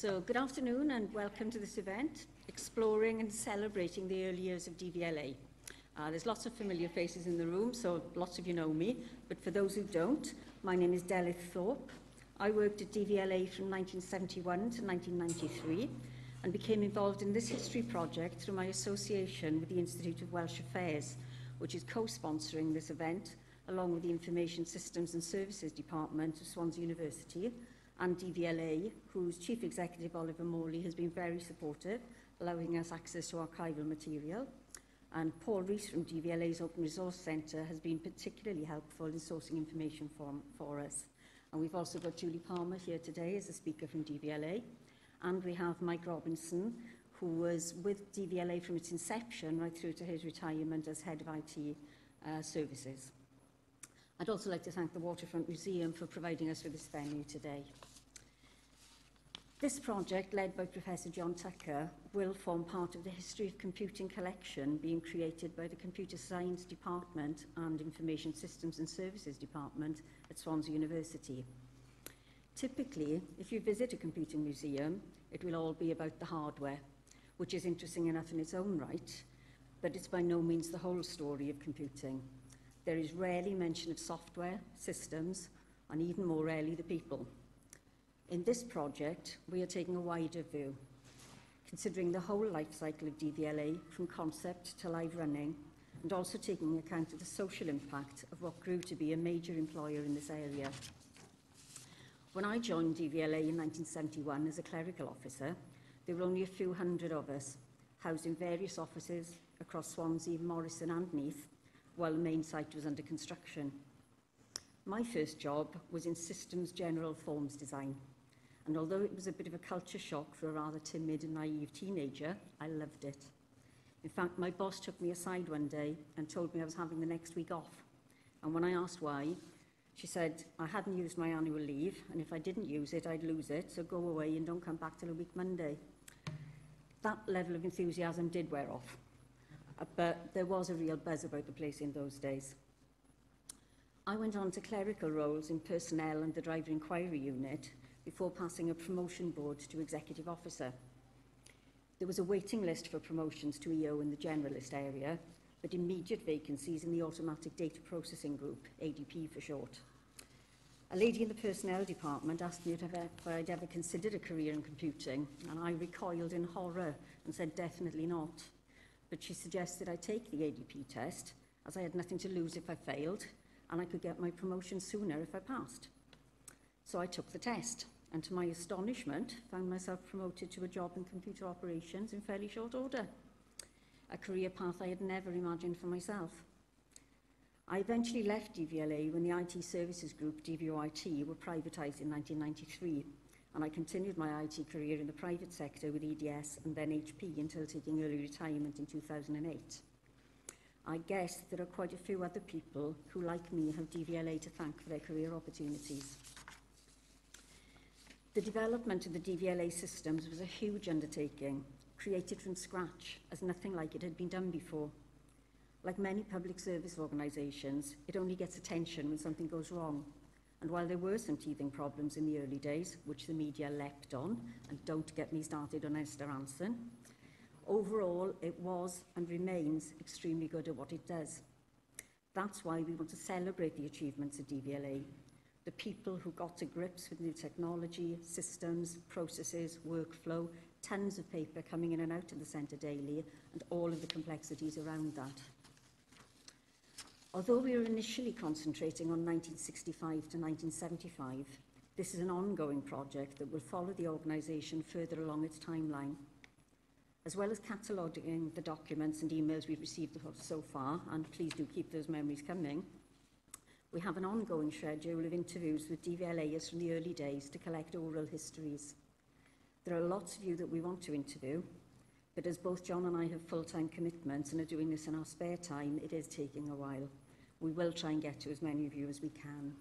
So good afternoon and welcome to this event, exploring and celebrating the early years of DVLA. There's lots of familiar faces in the room, so lots of you know me, but for those who don't, my name is Delyth Thorpe. I worked at DVLA from 1971 to 1993 and became involved in this history project through my association with the Institute of Welsh Affairs, which is co-sponsoring this event along with the Information Systems and Services Department of Swansea University and DVLA, whose Chief Executive Oliver Morley has been very supportive, allowing us access to archival material. And Paul Rees from DVLA's Open Resource Centre has been particularly helpful in sourcing information for us. And we've also got Julie Palmer here today as a speaker from DVLA. And we have Mike Robinson, who was with DVLA from its inception right through to his retirement as head of IT services. I'd also like to thank the Waterfront Museum for providing us with this venue today. This project, led by Professor John Tucker, will form part of the History of Computing collection being created by the Computer Science Department and Information Systems and Services Department at Swansea University. Typically, if you visit a computing museum, it will all be about the hardware, which is interesting enough in its own right, but it's by no means the whole story of computing. There is rarely mention of software, systems, and even more rarely the people. In this project, we are taking a wider view, considering the whole life cycle of DVLA from concept to live running, and also taking account of the social impact of what grew to be a major employer in this area. When I joined DVLA in 1971 as a clerical officer, there were only a few hundred of us, housed in various offices across Swansea, Morrison and Neath, while the main site was under construction. My first job was in systems general forms design, and although it was a bit of a culture shock for a rather timid and naive teenager, I loved it. In fact, my boss took me aside one day and told me I was having the next week off, and when I asked why, she said I hadn't used my annual leave, and if I didn't use it, I'd lose it, so go away and don't come back till a week Monday. That level of enthusiasm did wear off, but there was a real buzz about the place in those days. I went on to clerical roles in personnel and the driver inquiry unit before passing a promotion board to executive officer. There was a waiting list for promotions to EO in the generalist area, but immediate vacancies in the automatic data processing group, ADP for short. A lady in the personnel department asked me if I'd ever considered a career in computing, and I recoiled in horror and said definitely not. But she suggested I take the ADP test, as I had nothing to lose if I failed, and I could get my promotion sooner if I passed. So I took the test, and to my astonishment, found myself promoted to a job in computer operations in fairly short order, a career path I had never imagined for myself. I eventually left DVLA when the IT services group, DVOIT, were privatised in 1993, and I continued my IT career in the private sector with EDS and then HP until taking early retirement in 2008. I guess there are quite a few other people who, like me, have DVLA to thank for their career opportunities. The development of the DVLA systems was a huge undertaking, created from scratch, as nothing like it had been done before. Like many public service organisations, it only gets attention when something goes wrong. And while there were some teething problems in the early days, which the media leapt on, and don't get me started on Esther Rantzen, overall it was and remains extremely good at what it does. That's why we want to celebrate the achievements of DVLA, the people who got to grips with new technology, systems, processes, workflow, tons of paper coming in and out of the centre daily, and all of the complexities around that. Although we were initially concentrating on 1965 to 1975, this is an ongoing project that will follow the organisation further along its timeline. As well as cataloguing the documents and emails we've received so far, and please do keep those memories coming, we have an ongoing schedule of interviews with DVLAers from the early days to collect oral histories. There are lots of you that we want to interview, but as both John and I have full-time commitments and are doing this in our spare time, it is taking a while. We will try and get to as many of you as we can.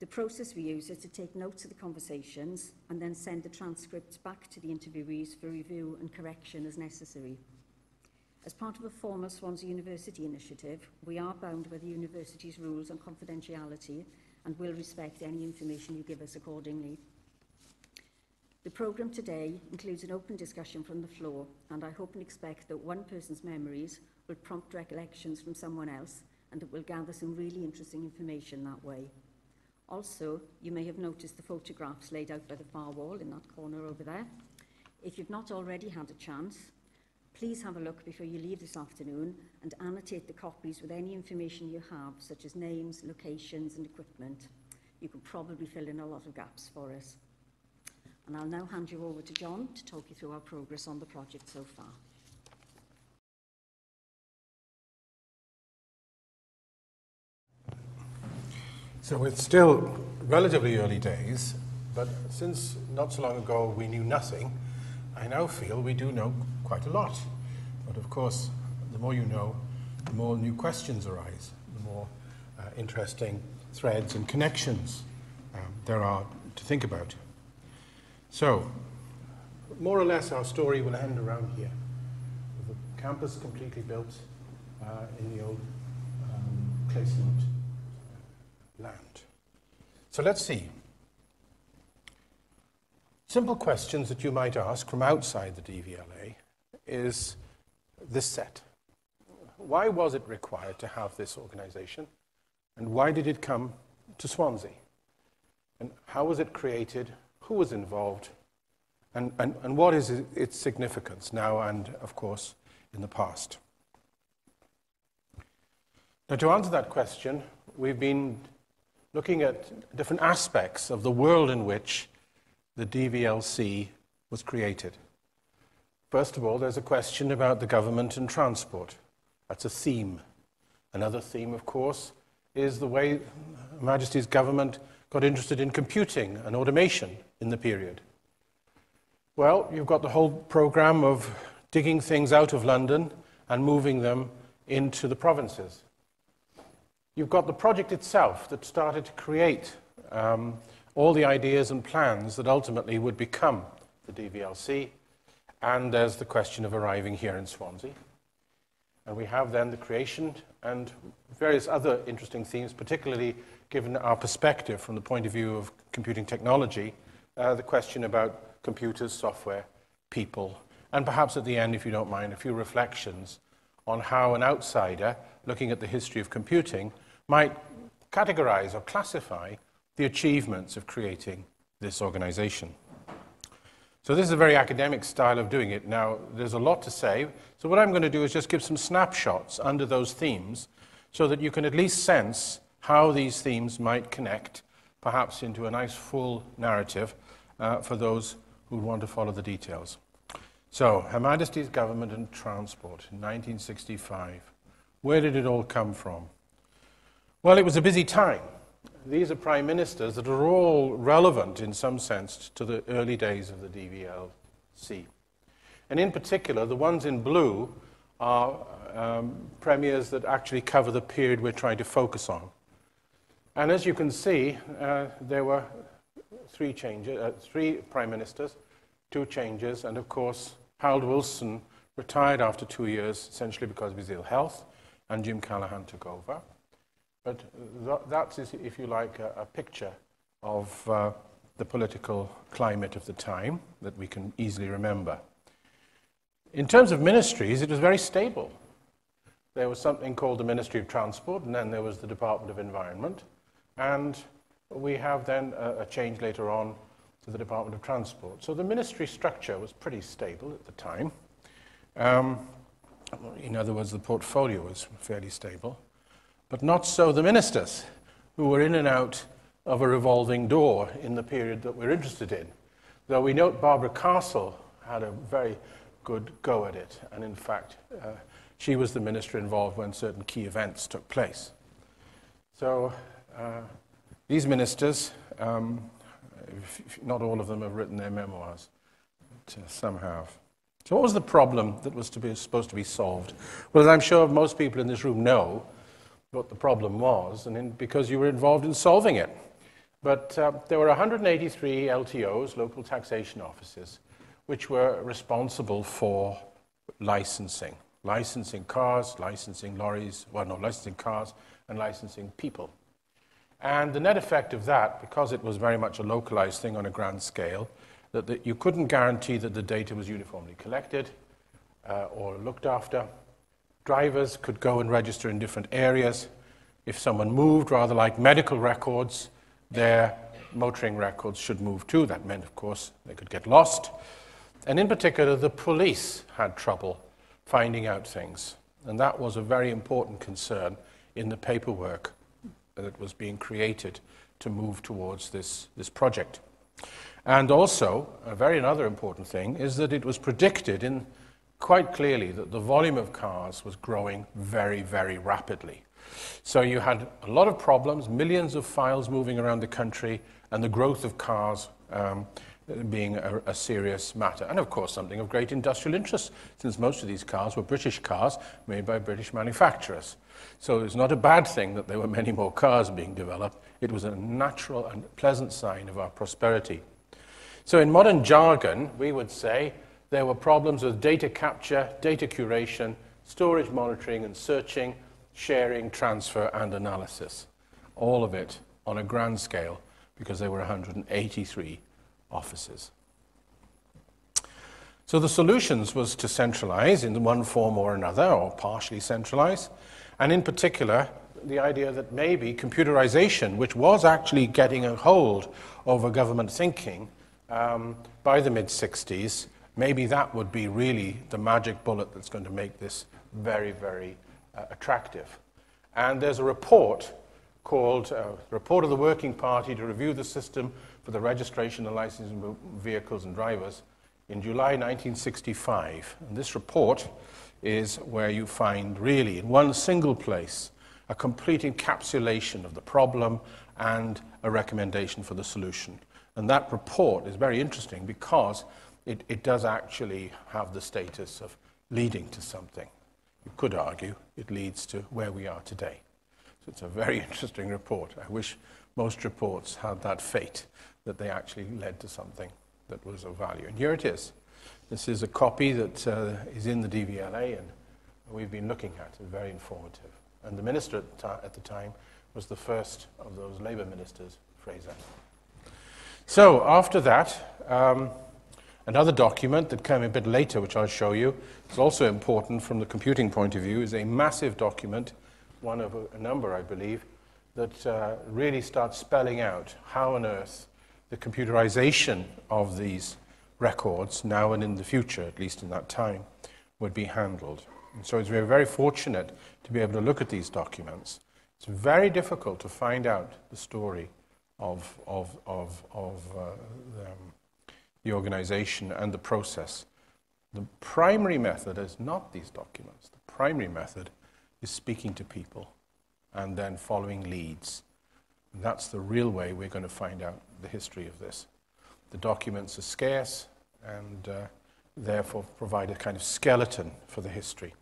The process we use is to take notes of the conversations and then send the transcripts back to the interviewees for review and correction as necessary. As part of a former Swansea University initiative, we are bound by the university's rules on confidentiality and will respect any information you give us accordingly. The programme today includes an open discussion from the floor, and I hope and expect that one person's memories will prompt recollections from someone else, and that we'll gather some really interesting information that way. Also, you may have noticed the photographs laid out by the far wall in that corner over there. If you've not already had a chance, please have a look before you leave this afternoon and annotate the copies with any information you have, such as names, locations and equipment. You can probably fill in a lot of gaps for us. And I'll now hand you over to John to talk you through our progress on the project so far. So it's still relatively early days, but since not so long ago we knew nothing, I now feel we do know quite a lot. But of course, the more you know, the more new questions arise, the more interesting threads and connections there are to think about. So, more or less our story will end around here, with the campus completely built in the old Clasemont land. So let's see. Simple questions that you might ask from outside the DVLA is this set. Why was it required to have this organization? And why did it come to Swansea? And how was it created? Who was involved, and what is its significance now and, of course, in the past? Now, to answer that question, we've been looking at different aspects of the world in which the DVLC was created. First of all, there's a question about the government and transport. That's a theme. Another theme, of course, is the way Her Majesty's government got interested in computing and automation in the period. Well, you've got the whole program of digging things out of London and moving them into the provinces. You've got the project itself that started to create all the ideas and plans that ultimately would become the DVLC, and there's the question of arriving here in Swansea. And we have then the creation and various other interesting themes, particularly given our perspective from the point of view of computing technology, the question about computers, software, people, and perhaps at the end, if you don't mind, a few reflections on how an outsider, looking at the history of computing, might categorize or classify the achievements of creating this organization. So this is a very academic style of doing it. Now, there's a lot to say, so what I'm going to do is just give some snapshots under those themes so that you can at least sense how these themes might connect, perhaps into a nice full narrative for those who want to follow the details. So, Her Majesty's Government and Transport in 1965. Where did it all come from? Well, it was a busy time. These are prime ministers that are all relevant in some sense to the early days of the DVLC. And in particular, the ones in blue are premiers that actually cover the period we're trying to focus on. And as you can see, there were three prime ministers, two changes, and of course, Harold Wilson retired after 2 years, essentially because of his ill health, and Jim Callaghan took over. But that's, if you like, a picture of the political climate of the time that we can easily remember. In terms of ministries, it was very stable. There was something called the Ministry of Transport, and then there was the Department of Environment. And we have then a change later on to the Department of Transport. So the ministry structure was pretty stable at the time. In other words, the portfolio was fairly stable. But not so the ministers, who were in and out of a revolving door in the period that we're interested in. Though we note Barbara Castle had a very good go at it, and in fact, she was the minister involved when certain key events took place. So these ministers, not all of them have written their memoirs, but some have. So what was the problem that was supposed to be solved? Well, as I'm sure most people in this room know, what the problem was, and because you were involved in solving it. But there were 183 LTOs, local taxation offices, which were responsible for licensing. Licensing cars, licensing lorries, well, no, licensing cars, and licensing people. And the net effect of that, because it was very much a localized thing on a grand scale, that you couldn't guarantee that the data was uniformly collected or looked after. Drivers could go and register in different areas. If someone moved, rather like medical records, their motoring records should move too. That meant, of course, they could get lost. And in particular, the police had trouble finding out things. And that was a very important concern in the paperwork that was being created to move towards this project. And also, another important thing is that it was predicted quite clearly that the volume of cars was growing very, very rapidly. So you had a lot of problems, millions of files moving around the country, and the growth of cars being a serious matter. And of course, something of great industrial interest, since most of these cars were British cars made by British manufacturers. So it's not a bad thing that there were many more cars being developed. It was a natural and pleasant sign of our prosperity. So in modern jargon, we would say, there were problems with data capture, data curation, storage monitoring and searching, sharing, transfer and analysis. All of it on a grand scale because there were 183 offices. So the solutions was to centralize in one form or another, or partially centralize, and in particular the idea that maybe computerization, which was actually getting a hold over government thinking by the mid-'60s, maybe that would be really the magic bullet that's going to make this very, very attractive. And there's a report called Report of the Working Party to Review the System for the Registration and Licensing of Vehicles and Drivers in July 1965. And this report is where you find really in one single place a complete encapsulation of the problem and a recommendation for the solution. And that report is very interesting because it does actually have the status of leading to something. You could argue it leads to where we are today. So it's a very interesting report. I wish most reports had that fate, that they actually led to something that was of value. And here it is. This is a copy that is in the DVLA and we've been looking at. It's very informative. And the minister at the time was the first of those Labour ministers, Fraser. So after that, another document that came a bit later, which I'll show you, is also important from the computing point of view, is a massive document, one of a number, I believe, that really starts spelling out how on earth the computerization of these records, now and in the future, at least in that time, would be handled. And so we're very fortunate to be able to look at these documents. It's very difficult to find out the story of the organization and the process. The primary method is not these documents. The primary method is speaking to people and then following leads. And that's the real way we're going to find out the history of this. The documents are scarce and therefore provide a kind of skeleton for the history.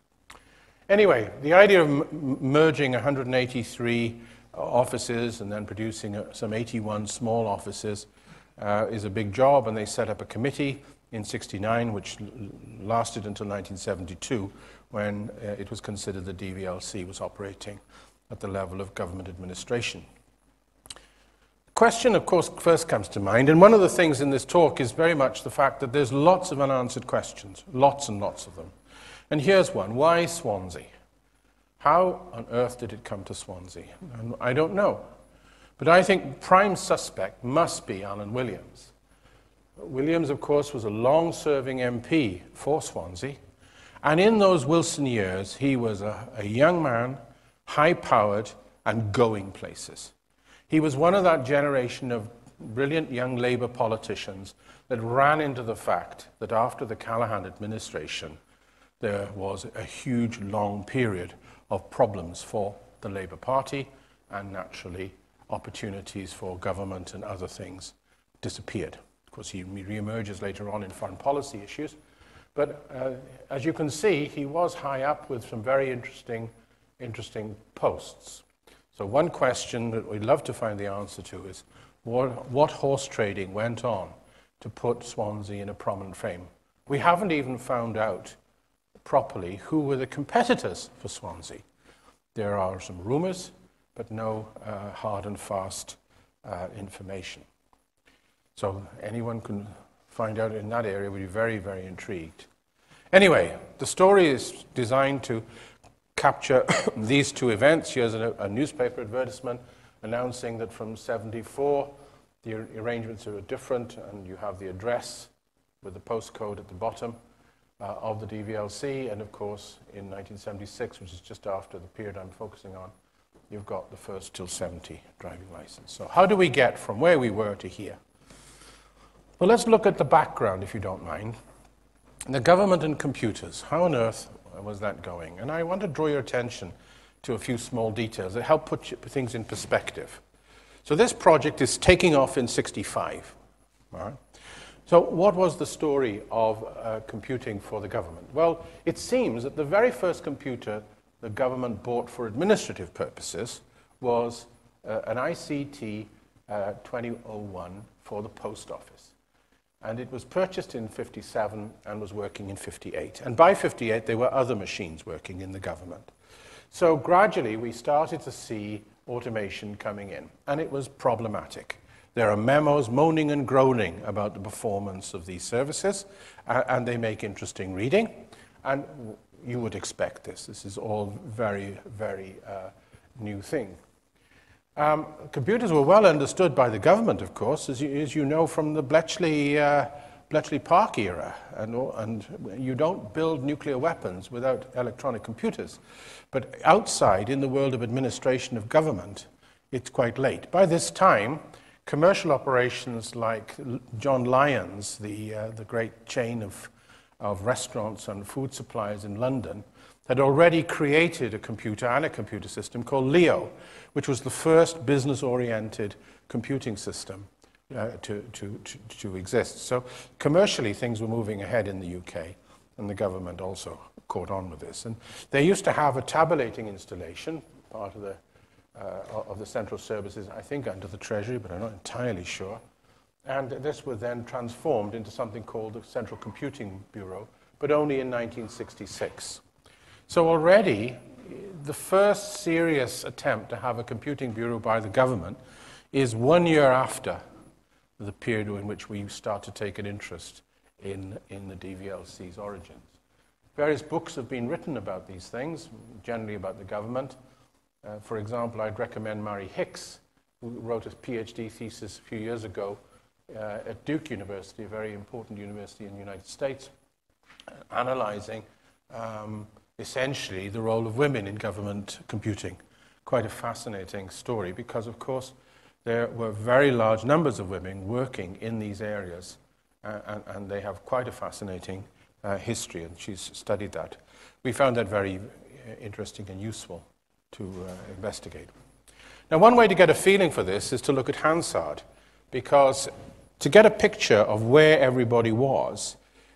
Anyway, the idea of merging 183 offices and then producing some 81 small offices is a big job, and they set up a committee in '69 which lasted until 1972 when it was considered the DVLC was operating at the level of government administration. The question, of course, first comes to mind, and one of the things in this talk is very much the fact that there's lots of unanswered questions, lots and lots of them. And here's one: why Swansea? How on earth did it come to Swansea? And I don't know. But I think prime suspect must be Alan Williams. Williams, of course, was a long-serving MP for Swansea. And in those Wilson years, he was a young man, high-powered and going places. He was one of that generation of brilliant young Labour politicians that ran into the fact that after the Callaghan administration, there was a huge, long period of problems for the Labour Party and, naturally, opportunities for government and other things disappeared. Of course, he re-emerges later on in foreign policy issues. But as you can see, he was high up with some very interesting posts. So one question that we'd love to find the answer to is what horse trading went on to put Swansea in a prominent frame? We haven't even found out properly who were the competitors for Swansea. There are some rumours, but no hard and fast information. So anyone can find out in that area would be very, very intrigued. Anyway, the story is designed to capture these two events. Here's a newspaper advertisement announcing that from 74, the arrangements are different, and you have the address with the postcode at the bottom of the DVLC, and of course, in 1976, which is just after the period I'm focusing on, you've got the first till 70 driving license. So how do we get from where we were to here? Well, let's look at the background, if you don't mind. The government and computers, how on earth was that going? And I want to draw your attention to a few small details that help put things in perspective. So this project is taking off in 65. All right. So what was the story of computing for the government? Well, it seems that the very first computer the government bought for administrative purposes was an ICT 2001 for the post office. And it was purchased in 57 and was working in 58. And by 58, there were other machines working in the government. So gradually, we started to see automation coming in, and it was problematic. There are memos moaning and groaning about the performance of these services, and they make interesting reading. And you would expect this. This is all very, very new thing. Computers were well understood by the government, of course, as you know from the Bletchley Park era. And you don't build nuclear weapons without electronic computers. But outside, in the world of administration of government, it's quite late. By this time, commercial operations like John Lyon's, the great chain of restaurants and food suppliers in London, had already created a computer and a computer system called Leo, which was the first business-oriented computing system to exist. So commercially, things were moving ahead in the UK, and the government also caught on with this. And they used to have a tabulating installation, part of the central services, I think under the Treasury, but I'm not entirely sure. And this was then transformed into something called the Central Computing Bureau, but only in 1966. So already, the first serious attempt to have a computing bureau by the government is 1 year after the period in which we start to take an interest in the DVLC's origins. Various books have been written about these things, generally about the government. For example, I'd recommend Murray Hicks, who wrote a PhD thesis a few years ago at Duke University, a very important university in the United States, analyzing essentially the role of women in government computing. Quite a fascinating story because, of course, there were very large numbers of women working in these areas, and they have quite a fascinating history, and she's studied that. We found that very interesting and useful to investigate. Now, one way to get a feeling for this is to look at Hansard, because to get a picture of where everybody was,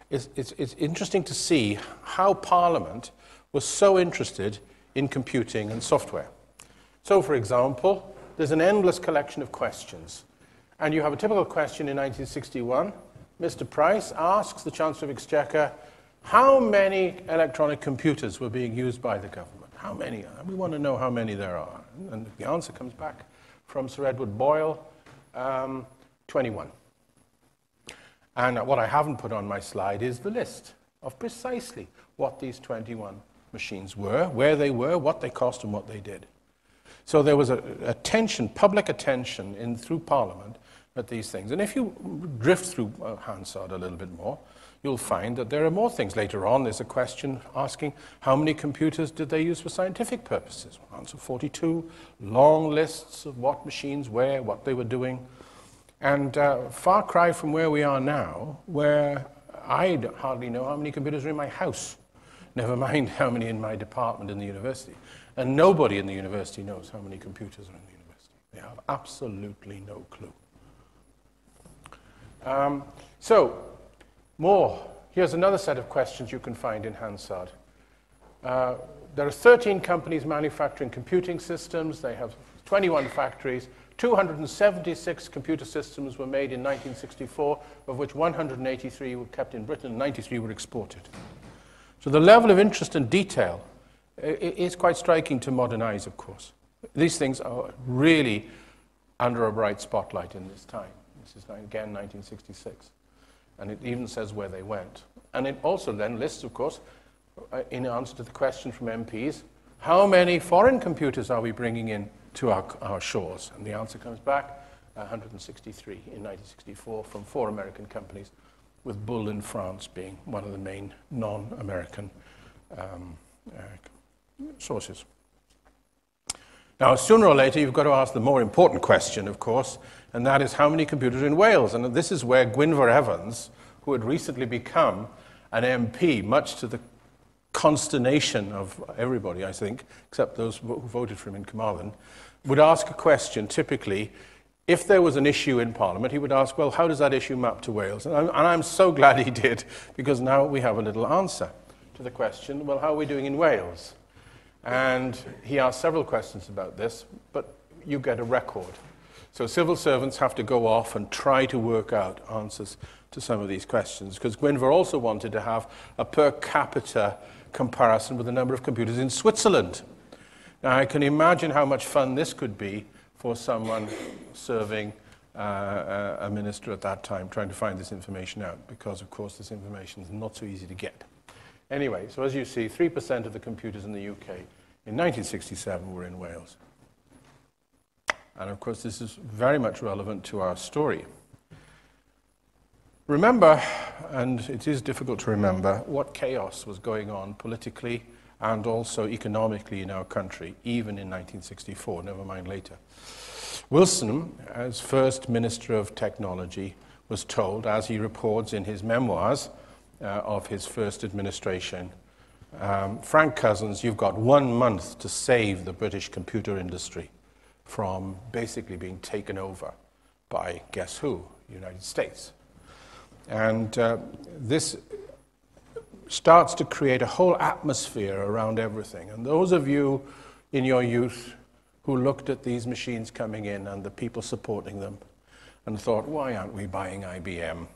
it's interesting to see how Parliament was so interested in computing and software. So, for example, there's an endless collection of questions. And you have a typical question in 1961. Mr. Price asks the Chancellor of Exchequer, how many electronic computers were being used by the government? How many? We want to know how many there are. And the answer comes back from Sir Edward Boyle, 21. And what I haven't put on my slide is the list of precisely what these 21 machines were, where they were, what they cost, and what they did. So there was a tension, public attention through Parliament at these things. And if you drift through Hansard a little bit more, you'll find that there are more things. Later on, there's a question asking how many computers did they use for scientific purposes? Answer 42, long lists of what machines where, what they were doing. And far cry from where we are now, where I hardly know how many computers are in my house, never mind how many in my department in the university. And nobody in the university knows how many computers are in the university. They have absolutely no clue. So, more. Here's another set of questions you can find in Hansard. There are 13 companies manufacturing computing systems. They have 21 factories. 276 computer systems were made in 1964, of which 183 were kept in Britain and 93 were exported. So the level of interest and detail is quite striking to modern eyes, of course. These things are really under a bright spotlight in this time. This is, again, 1966. and it even says where they went. And it also then lists, of course, in answer to the question from MPs, how many foreign computers are we bringing in to our shores? And the answer comes back, 163 in 1964 from 4 American companies, with Bull in France being one of the main non-American sources. Now, sooner or later, you've got to ask the more important question, of course, and that is how many computers in Wales? And this is where Gwynfor Evans, who had recently become an MP, much to the consternation of everybody, I think, except those who voted for him in Carmarthen, would ask a question, typically, if there was an issue in Parliament, he would ask, well, how does that issue map to Wales? And I'm so glad he did, because now we have a little answer to the question, well, how are we doing in Wales? And he asked several questions about this, but you get a record. So civil servants have to go off and try to work out answers to some of these questions, because Gwynfor also wanted to have a per capita comparison with the number of computers in Switzerland. Now, I can imagine how much fun this could be for someone serving a minister at that time, trying to find this information out, because, of course, this information is not so easy to get. Anyway, so as you see, 3% of the computers in the UK in 1967 were in Wales. And, of course, this is very much relevant to our story. Remember, and it is difficult to remember, what chaos was going on politically and also economically in our country, even in 1964, never mind later. Wilson, as first Minister of Technology, was told, as he records in his memoirs, of his first administration. Frank Cousins, you've got 1 month to save the British computer industry from basically being taken over by, guess who, the United States. And this starts to create a whole atmosphere around everything. And those of you in your youth who looked at these machines coming in and the people supporting them and thought, why aren't we buying IBM?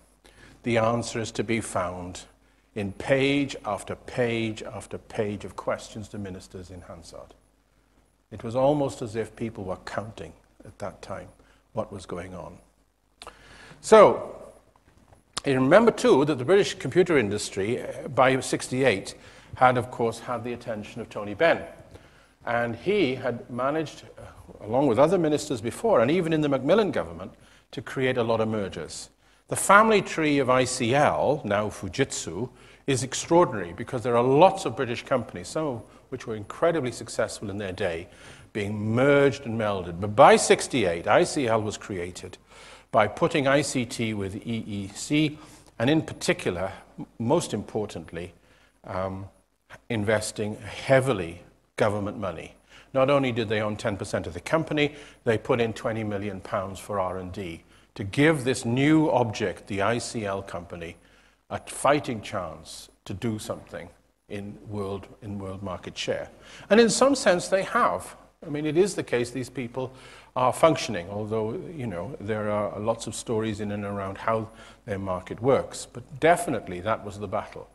The answer is to be found in page after page after page of questions to ministers in Hansard. It was almost as if people were counting at that time what was going on. So, remember too that the British computer industry by 68 had, of course, had the attention of Tony Benn. And he had managed, along with other ministers before, and even in the Macmillan government, to create a lot of mergers. The family tree of ICL, now Fujitsu, is extraordinary because there are lots of British companies, some of which were incredibly successful in their day, being merged and melded. But by 68, ICL was created by putting ICT with EEC, and in particular, most importantly, investing heavily government money. Not only did they own 10% of the company, they put in £20 million for R&D. To give this new object, the ICL company, a fighting chance to do something in world market share. And in some sense, they have. I mean, it is the case these people are functioning, although, you know, there are lots of stories in and around how their market works. But definitely, that was the battle.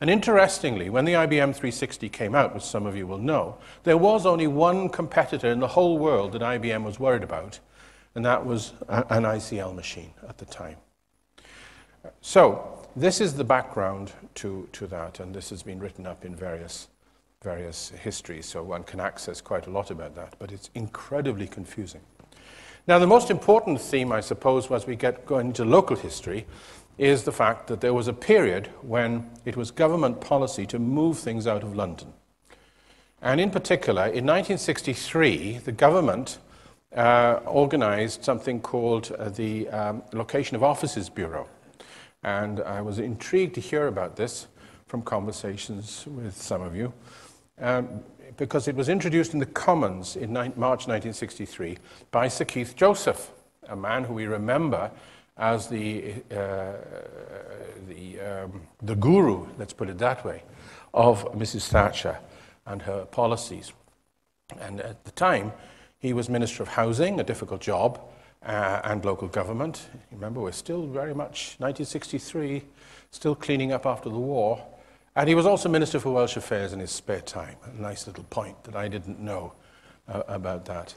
And interestingly, when the IBM 360 came out, which some of you will know, there was only one competitor in the whole world that IBM was worried about, and that was an ICL machine at the time. So this is the background to that, and this has been written up in various histories, so one can access quite a lot about that, but it's incredibly confusing. Now, the most important theme, I suppose, as we go into local history, is the fact that there was a period when it was government policy to move things out of London. And in particular, in 1963, the government organized something called the Location of Offices Bureau. And I was intrigued to hear about this from conversations with some of you, because it was introduced in the Commons in March 1963 by Sir Keith Joseph, a man who we remember as the guru, let's put it that way, of Mrs. Thatcher and her policies. And at the time, he was Minister of Housing, a difficult job, and local government. Remember, we're still very much, 1963, still cleaning up after the war. And he was also Minister for Welsh Affairs in his spare time. A nice little point that I didn't know about that.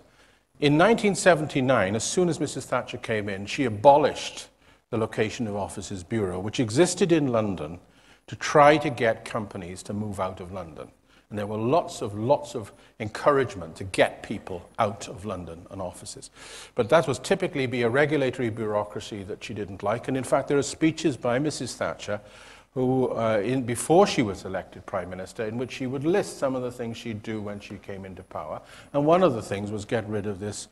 In 1979, as soon as Mrs. Thatcher came in, she abolished the Location of Offices Bureau, which existed in London to try to get companies to move out of London. And there were lots of encouragement to get people out of London and offices. But that was typically be a regulatory bureaucracy that she didn't like. And in fact, there are speeches by Mrs. Thatcher, who, before she was elected Prime Minister, in which she would list some of the things she'd do when she came into power. And one of the things was get rid of this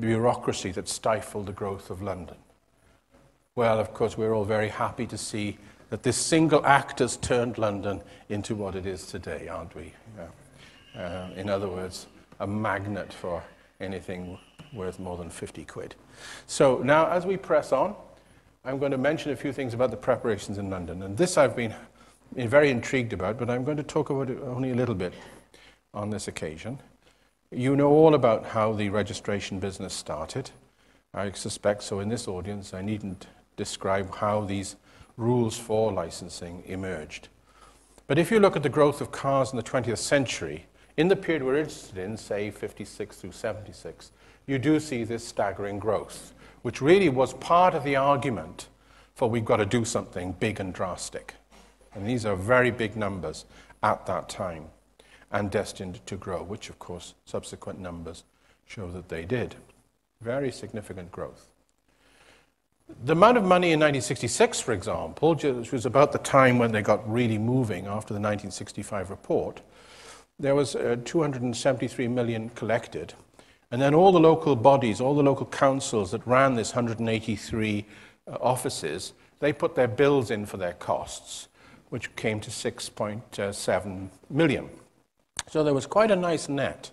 bureaucracy that stifled the growth of London. Well, of course, we're all very happy to see that this single act has turned London into what it is today, aren't we? In other words, a magnet for anything worth more than 50 quid. So now, as we press on, I'm going to mention a few things about the preparations in London. And this I've been very intrigued about, but I'm going to talk about it only a little bit on this occasion. You know all about how the registration business started. I suspect so in this audience, I needn't describe how these rules for licensing emerged. But if you look at the growth of cars in the 20th century, in the period we're interested in, say 56 through 76, you do see this staggering growth, which really was part of the argument for we've got to do something big and drastic. And these are very big numbers at that time and destined to grow, which of course subsequent numbers show that they did. Very significant growth. The amount of money in 1966, for example, which was about the time when they got really moving after the 1965 report, there was 273 million collected. And then all the local bodies, all the local councils that ran this 183 offices, they put their bills in for their costs, which came to 6.7 million. So there was quite a nice net.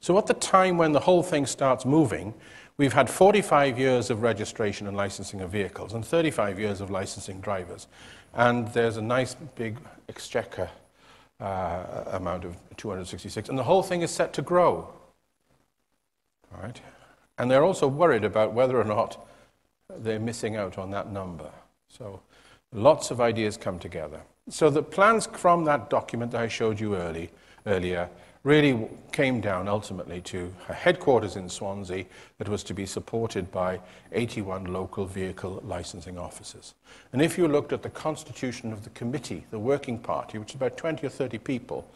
So at the time when the whole thing starts moving, we've had 45 years of registration and licensing of vehicles and 35 years of licensing drivers. And there's a nice big exchequer amount of 266. And the whole thing is set to grow. All right. And they're also worried about whether or not they're missing out on that number. So lots of ideas come together. So the plans from that document that I showed you earlier really came down ultimately to her headquarters in Swansea that was to be supported by 81 local vehicle licensing officers. And if you looked at the constitution of the committee, the working party, which is about 20 or 30 people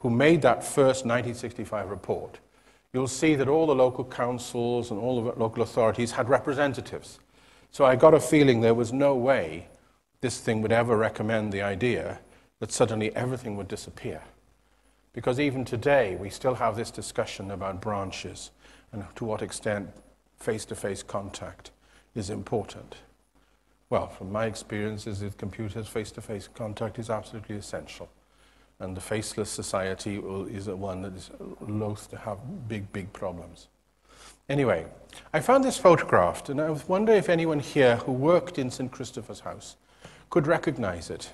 who made that first 1965 report, you'll see that all the local councils and all the local authorities had representatives. So I got a feeling there was no way this thing would ever recommend the idea that suddenly everything would disappear. Because even today, we still have this discussion about branches and to what extent face-to-face contact is important. Well, from my experiences with computers, face-to-face contact is absolutely essential. And the faceless society is one that is loath to have big, big problems. Anyway, I found this photograph, and I wonder if anyone here who worked in St. Christopher's House could recognize it.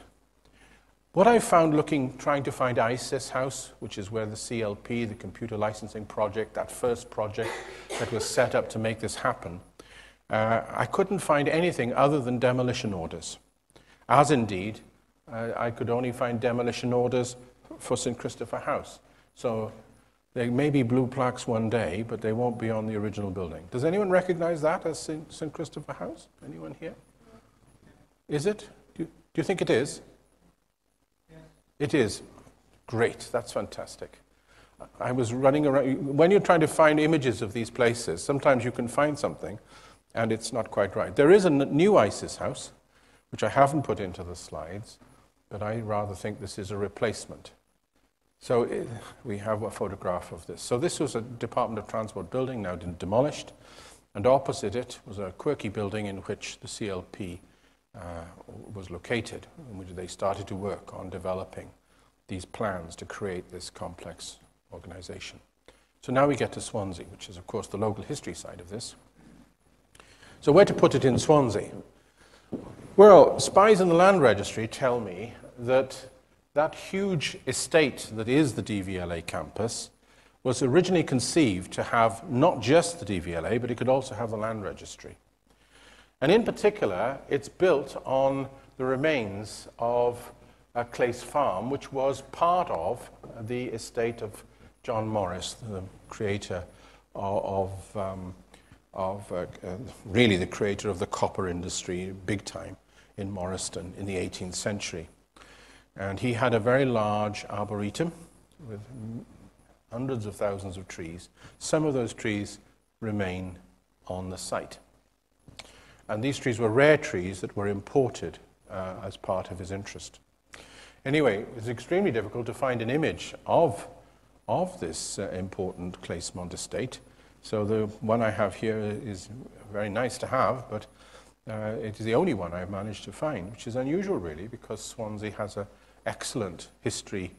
What I found trying to find ISIS House, which is where the CLP, the Computer Licensing Project, that first project that was set up to make this happen, I couldn't find anything other than demolition orders. As indeed, I could only find demolition orders for St. Christopher House. So there may be blue plaques one day, but they won't be on the original building. Does anyone recognize that as St. Christopher House? Anyone here? Is it? Do you think it is? It is. Great. That's fantastic. I was running around. When you're trying to find images of these places, sometimes you can find something, and it's not quite right. There is a new ISIS house, which I haven't put into the slides, but I rather think this is a replacement. So we have a photograph of this. So this was a Department of Transport building, now demolished, and opposite it was a quirky building in which the CLP was located, in which they started to work on developing these plans to create this complex organization. So now we get to Swansea, which is, of course, the local history side of this. So where to put it in Swansea? Well, spies in the land registry tell me that that huge estate that is the DVLA campus was originally conceived to have not just the DVLA, but it could also have the land registry. And in particular, it's built on the remains of Place Farm, which was part of the estate of John Morris, the creator of of really the creator of the copper industry, big time, in Morriston in the 18th century. And he had a very large arboretum with hundreds of thousands of trees. Some of those trees remain on the site. And these trees were rare trees that were imported as part of his interest. Anyway, it was extremely difficult to find an image of this important Clasemont estate. So the one I have here is very nice to have, but it is the only one I've managed to find, which is unusual really, because Swansea has an excellent history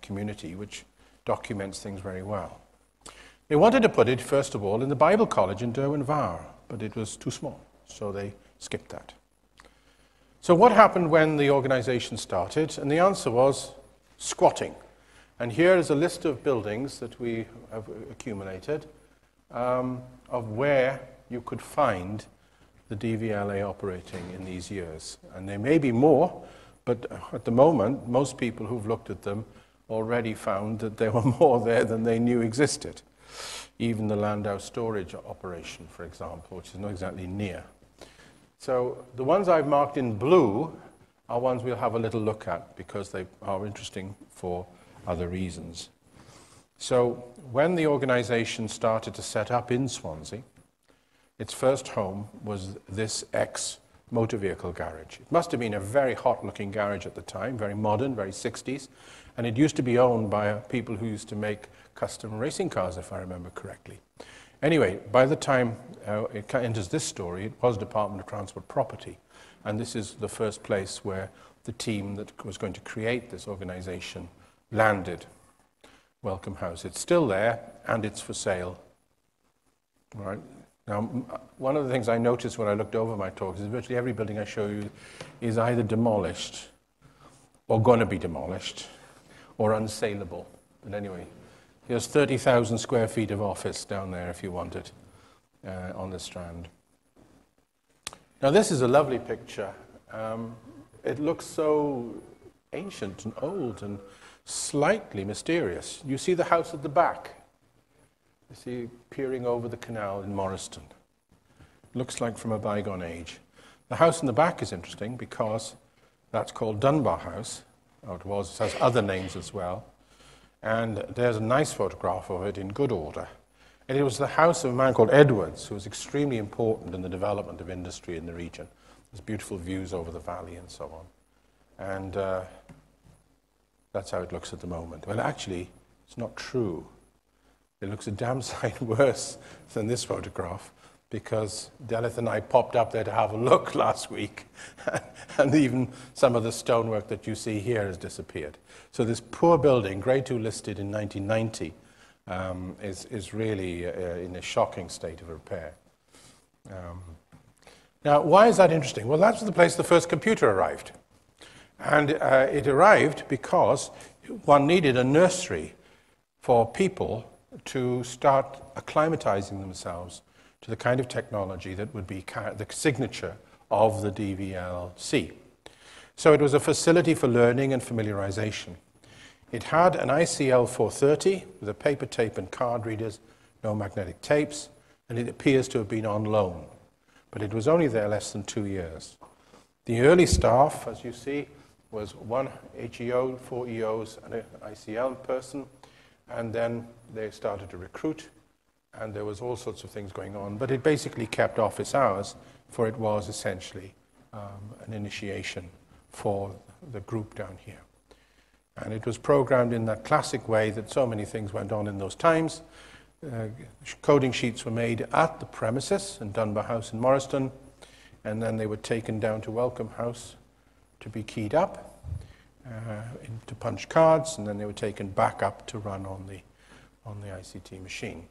community which documents things very well. They wanted to put it, first of all, in the Bible College in Derwen Fawr, but it was too small, so they skipped that. So what happened when the organization started? And the answer was squatting. And here is a list of buildings that we have accumulated of where you could find the DVLA operating in these years. And there may be more, but at the moment, most people who've looked at them already found that there were more there than they knew existed. Even the Landau storage operation, for example, which is not exactly near. So the ones I've marked in blue are ones we'll have a little look at because they are interesting for other reasons. So when the organization started to set up in Swansea, its first home was this ex-motor vehicle garage. It must have been a very hot-looking garage at the time, very modern, very 60s, and it used to be owned by people who used to make custom racing cars, if I remember correctly. Anyway, by the time it enters this story, it was Department of Transport property, and this is the first place where the team that was going to create this organization landed. Welcome House. It's still there, and it's for sale. All right. Now, one of the things I noticed when I looked over my talks is virtually every building I show you is either demolished, or going to be demolished, or unsaleable. But anyway, here's 30,000 square feet of office down there if you want it, on the Strand. Now, this is a lovely picture. It looks so ancient and old and slightly mysterious. You see the house at the back. You see, peering over the canal in Morriston. Looks like from a bygone age. The house in the back is interesting because that's called Dunbar House. Oh, it was. It has other names as well. And there's a nice photograph of it in good order. And it was the house of a man called Edwards, who was extremely important in the development of industry in the region. There's beautiful views over the valley and so on. And that's how it looks at the moment. Well, actually, it's not true. It looks a damn sight worse than this photograph because Delyth and I popped up there to have a look last week and even some of the stonework that you see here has disappeared. So this poor building, Grade 2 listed in 1990, is really in a shocking state of repair. Now, why is that interesting? Well, that's the place the first computer arrived. And it arrived because one needed a nursery for people to start acclimatizing themselves to the kind of technology that would be the signature of the DVLC. So it was a facility for learning and familiarization. It had an ICL 430 with a paper tape and card readers, no magnetic tapes, and it appears to have been on loan. But it was only there less than 2 years. The early staff, as you see, was one HEO, 4 EOs, and an ICL person, and then they started to recruit, and there was all sorts of things going on, but it basically kept office hours, for it was essentially an initiation for the group down here. And it was programmed in that classic way that so many things went on in those times. Coding sheets were made at the premises in Dunbar House in Morriston, and then they were taken down to Welcome House to be keyed up, to punch cards, and then they were taken back up to run on the ICT machine.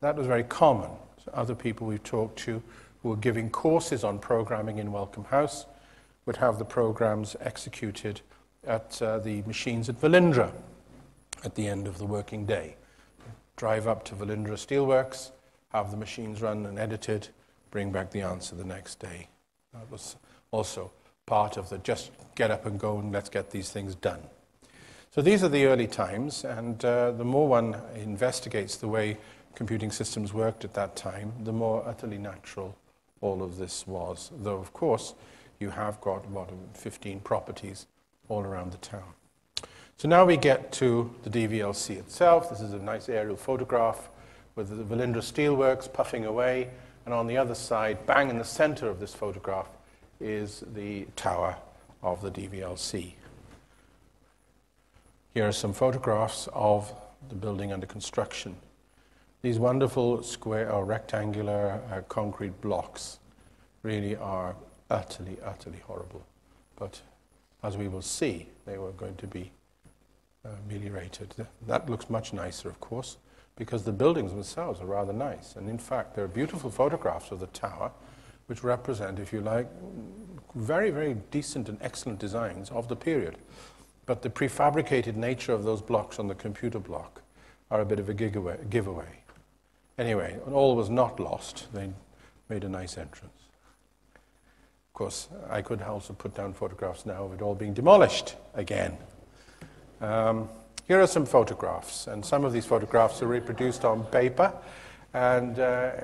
That was very common. So other people we've talked to who were giving courses on programming in Welcome House would have the programs executed at the machines at Velindre at the end of the working day. Drive up to Velindre Steelworks, have the machines run and edited, bring back the answer the next day. That was also part of the just get up and go and let's get these things done. So these are the early times, and the more one investigates the way computing systems worked at that time, the more utterly natural all of this was. Though, of course, you have got about 15 properties all around the town. So now we get to the DVLC itself. This is a nice aerial photograph with the Velindre Steelworks puffing away. And on the other side, bang in the center of this photograph, is the tower of the DVLC. Here are some photographs of the building under construction. These wonderful square or rectangular concrete blocks really are utterly, utterly horrible. But as we will see, they were going to be ameliorated. That looks much nicer, of course, because the buildings themselves are rather nice. And in fact, there are beautiful photographs of the tower which represent, if you like, very, very decent and excellent designs of the period. But the prefabricated nature of those blocks on the computer block are a bit of a giveaway. Anyway, all was not lost. They made a nice entrance. Of course, I could also put down photographs now of it all being demolished again. Here are some photographs, and some of these photographs are reproduced on paper. And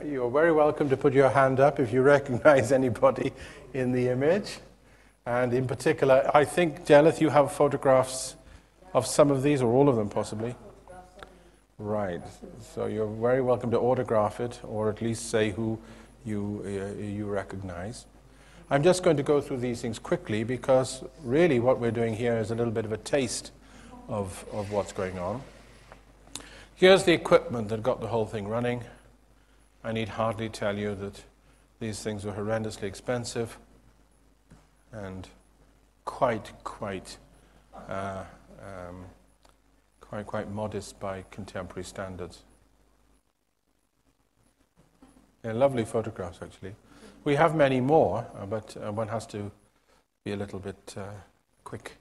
you're very welcome to put your hand up if you recognize anybody in the image. And in particular, I think, Delyth, you have photographs of some of these, or all of them possibly. Right. So you're very welcome to autograph it, or at least say who you recognize. I'm just going to go through these things quickly, because really what we're doing here is a little bit of a taste of what's going on. Here's the equipment that got the whole thing running. I need hardly tell you that these things were horrendously expensive and quite modest by contemporary standards. They're lovely photographs, actually. We have many more, but one has to be a little bit quick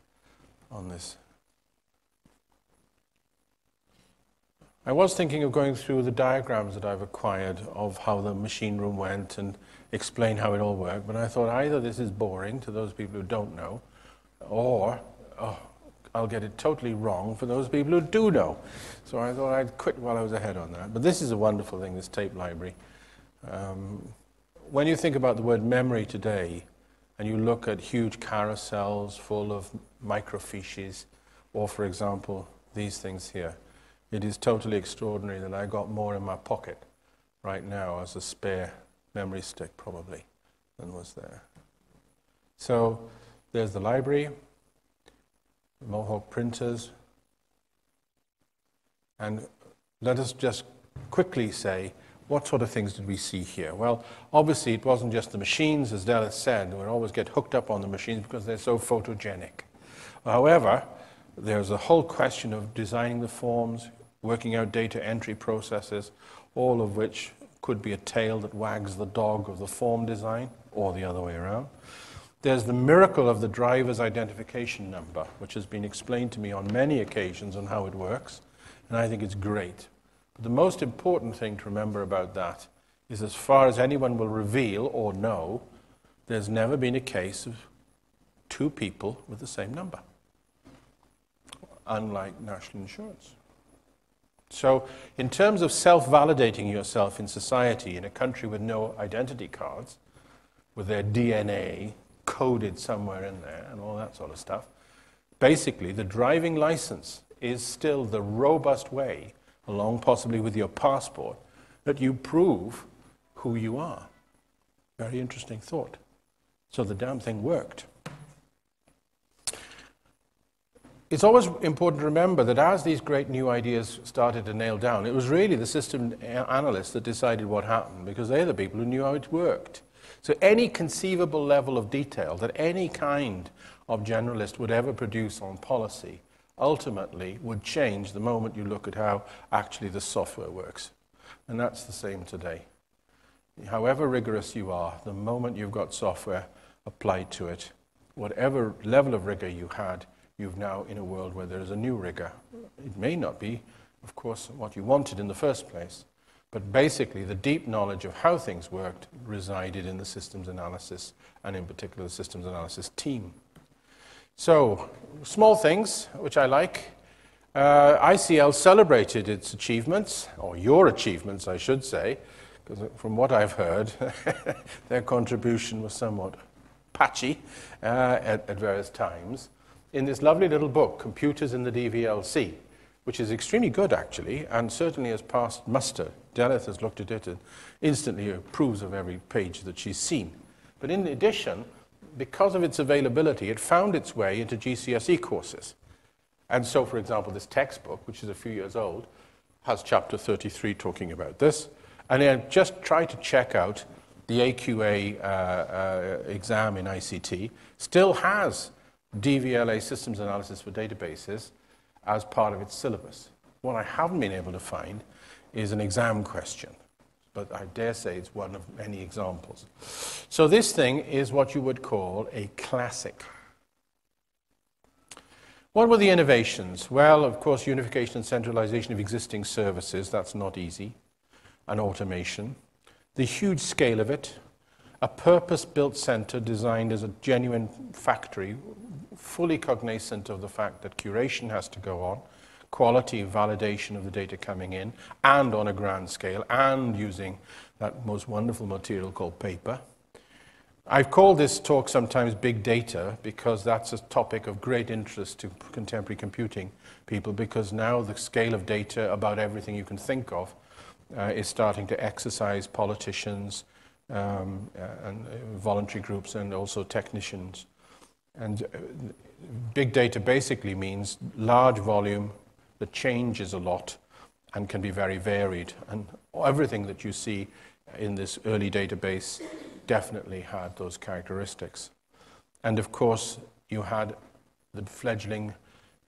on this. I was thinking of going through the diagrams that I've acquired of how the machine room went and explain how it all worked, but I thought either this is boring to those people who don't know, or I'll get it totally wrong for those people who do know. So I thought I'd quit while I was ahead on that. But this is a wonderful thing, this tape library. When you think about the word memory today, and you look at huge carousels full of microfiches, or, for example, these things here, it is totally extraordinary that I got more in my pocket right now as a spare memory stick, probably, than was there. So there's the library, Mohawk printers. And let us just quickly say, what sort of things did we see here? Well, obviously, it wasn't just the machines, as Delyth said. We always get hooked up on the machines because they're so photogenic. However, there's a whole question of designing the forms, working out data entry processes, all of which could be a tail that wags the dog of the form design, or the other way around. There's the miracle of the driver's identification number, which has been explained to me on many occasions on how it works, and I think it's great. But the most important thing to remember about that is, as far as anyone will reveal or know, there's never been a case of two people with the same number, unlike national insurance. So in terms of self-validating yourself in society, in a country with no identity cards, with their DNA coded somewhere in there and all that sort of stuff, basically the driving license is still the robust way, along possibly with your passport, that you prove who you are. Very interesting thought. So the damn thing worked. It's always important to remember that as these great new ideas started to nail down, it was really the system analysts that decided what happened, because they're the people who knew how it worked. So any conceivable level of detail that any kind of generalist would ever produce on policy ultimately would change the moment you look at how actually the software works. And that's the same today. However rigorous you are, the moment you've got software applied to it, whatever level of rigor you had, you've now in a world where there is a new rigor. It may not be, of course, what you wanted in the first place, but basically the deep knowledge of how things worked resided in the systems analysis, and in particular the systems analysis team. So, small things, which I like, ICL celebrated its achievements, or your achievements, I should say, because from what I've heard, their contribution was somewhat patchy at various times, in this lovely little book, Computers in the DVLC, which is extremely good, actually, and certainly has passed muster. Delyth has looked at it and instantly approves of every page that she's seen. But in addition, because of its availability, it found its way into GCSE courses. And so, for example, this textbook, which is a few years old, has chapter 33 talking about this. And then just try to check out the AQA exam in ICT, still has DVLA systems analysis for databases as part of its syllabus. What I haven't been able to find is an exam question, but I dare say it's one of many examples. So this thing is what you would call a classic. What were the innovations? Well, of course, unification and centralization of existing services, that's not easy, and automation. The huge scale of it, a purpose-built center designed as a genuine factory, fully cognizant of the fact that curation has to go on, quality validation of the data coming in, and on a grand scale, and using that most wonderful material called paper. I've called this talk sometimes big data because that's a topic of great interest to contemporary computing people, because now the scale of data about everything you can think of is starting to exercise politicians and voluntary groups and also technicians. And big data basically means large volume that changes a lot and can be very varied. And everything that you see in this early database definitely had those characteristics. And of course, you had the fledgling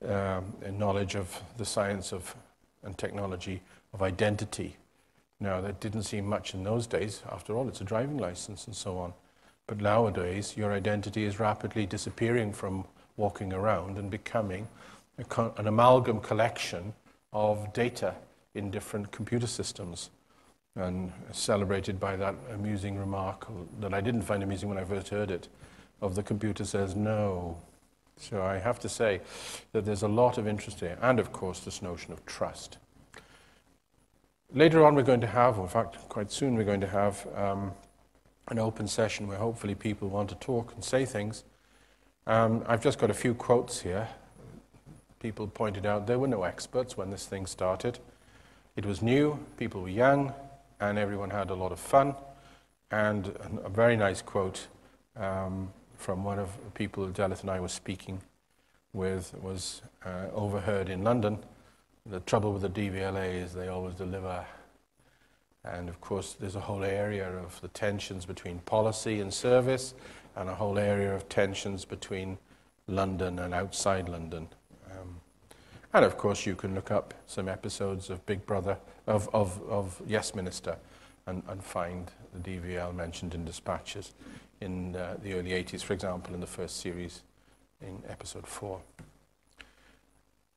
knowledge of the science of and technology of identity. Now, that didn't seem much in those days. After all, it's a driving license and so on. But nowadays, your identity is rapidly disappearing from walking around and becoming an amalgam collection of data in different computer systems. And celebrated by that amusing remark that I didn't find amusing when I first heard it, of the computer says no. So I have to say that there's a lot of interest here. And of course, this notion of trust. Later on, we're going to have, or in fact, quite soon, we're going to have an open session where hopefully people want to talk and say things. I've just got a few quotes here. People pointed out there were no experts when this thing started. It was new, people were young, and everyone had a lot of fun. And a very nice quote from one of the people Delyth and I were speaking with was overheard in London. The trouble with the DVLA is they always deliver. And of course, there's a whole area of the tensions between policy and service, and a whole area of tensions between London and outside London. And of course, you can look up some episodes of Big Brother, of Yes Minister, and find the DVL mentioned in dispatches in the early 80s, for example, in the first series in episode 4.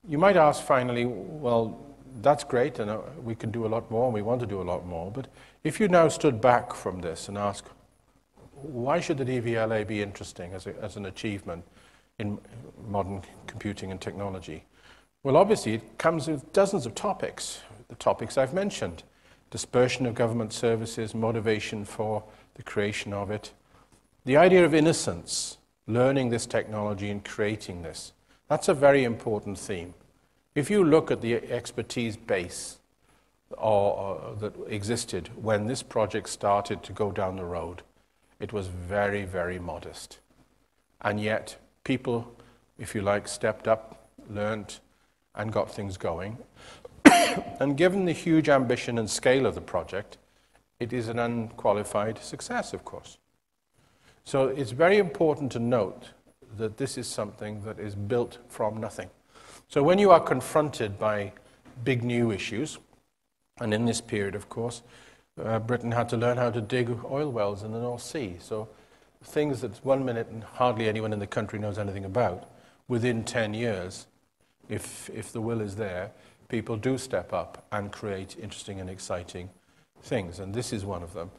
You might ask finally, well, that's great and we can do a lot more and we want to do a lot more, but if you now stood back from this and ask, why should the DVLA be interesting as an achievement in modern computing and technology? Well, obviously it comes with dozens of topics, the topics I've mentioned. Dispersion of government services, motivation for the creation of it. The idea of innocence, learning this technology and creating this. That's a very important theme. If you look at the expertise base or that existed when this project started to go down the road, it was very, very modest. And yet people, if you like, stepped up, learned, and got things going. And given the huge ambition and scale of the project, it is an unqualified success, of course. So it's very important to note that this is something that is built from nothing. So when you are confronted by big new issues, and in this period, of course, Britain had to learn how to dig oil wells in the North Sea. So things that one minute and hardly anyone in the country knows anything about, within 10 years, if the will is there, people do step up and create interesting and exciting things. And this is one of them.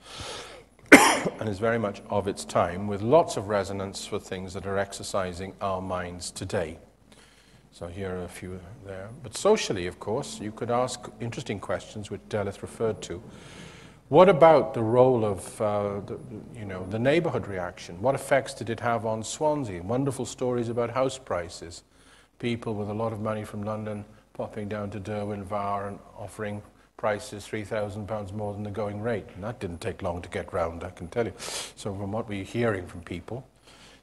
And is very much of its time, with lots of resonance for things that are exercising our minds today. So here are a few there. But socially, of course, you could ask interesting questions, which Delyth referred to. What about the role of, the neighborhood reaction? What effects did it have on Swansea? Wonderful stories about house prices. People with a lot of money from London popping down to Derwen Fawr and offering prices £3,000 more than the going rate. And that didn't take long to get round, I can tell you. So from what we're hearing from people.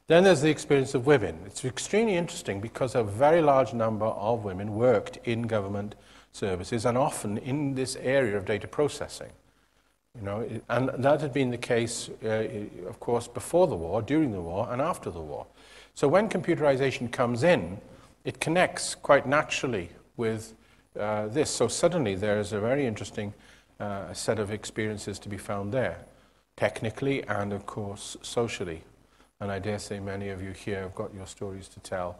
Then there's the experience of women. It's extremely interesting because a very large number of women worked in government services and often in this area of data processing. You know, and that had been the case, of course, before the war, during the war, and after the war. So when computerization comes in, it connects quite naturally with this. So suddenly there is a very interesting set of experiences to be found there, technically and, of course, socially. And I dare say many of you here have got your stories to tell,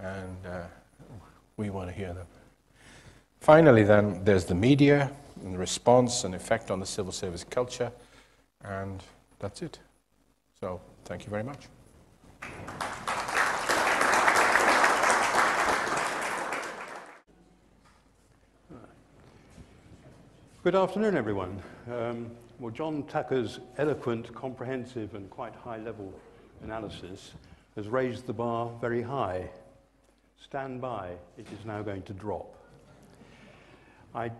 and we want to hear them. Finally, then, there's the media, and the response and effect on the civil service culture, and that's it. So, thank you very much. Good afternoon, everyone. Well, John Tucker's eloquent, comprehensive, and quite high-level analysis has raised the bar very high. Stand by, it is now going to drop. I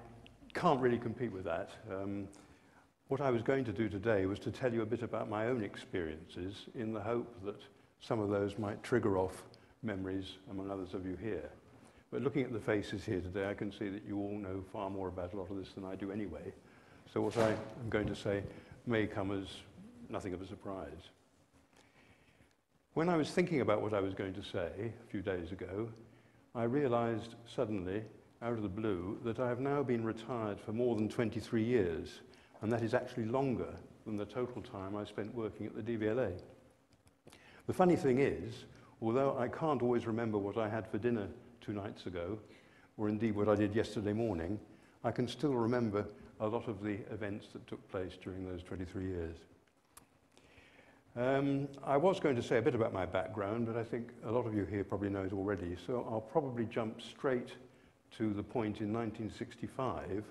can't really compete with that. What I was going to do today was to tell you a bit about my own experiences in the hope that some of those might trigger off memories among others of you here. But looking at the faces here today, I can see that you all know far more about a lot of this than I do anyway. So what I am going to say may come as nothing of a surprise. When I was thinking about what I was going to say a few days ago, I realized suddenly, out of the blue, that I have now been retired for more than 23 years, and that is actually longer than the total time I spent working at the DVLA. The funny thing is, although I can't always remember what I had for dinner 2 nights ago, or indeed what I did yesterday morning, I can still remember a lot of the events that took place during those 23 years. I was going to say a bit about my background, but I think a lot of you here probably know it already, so I'll probably jump straight to the point in 1965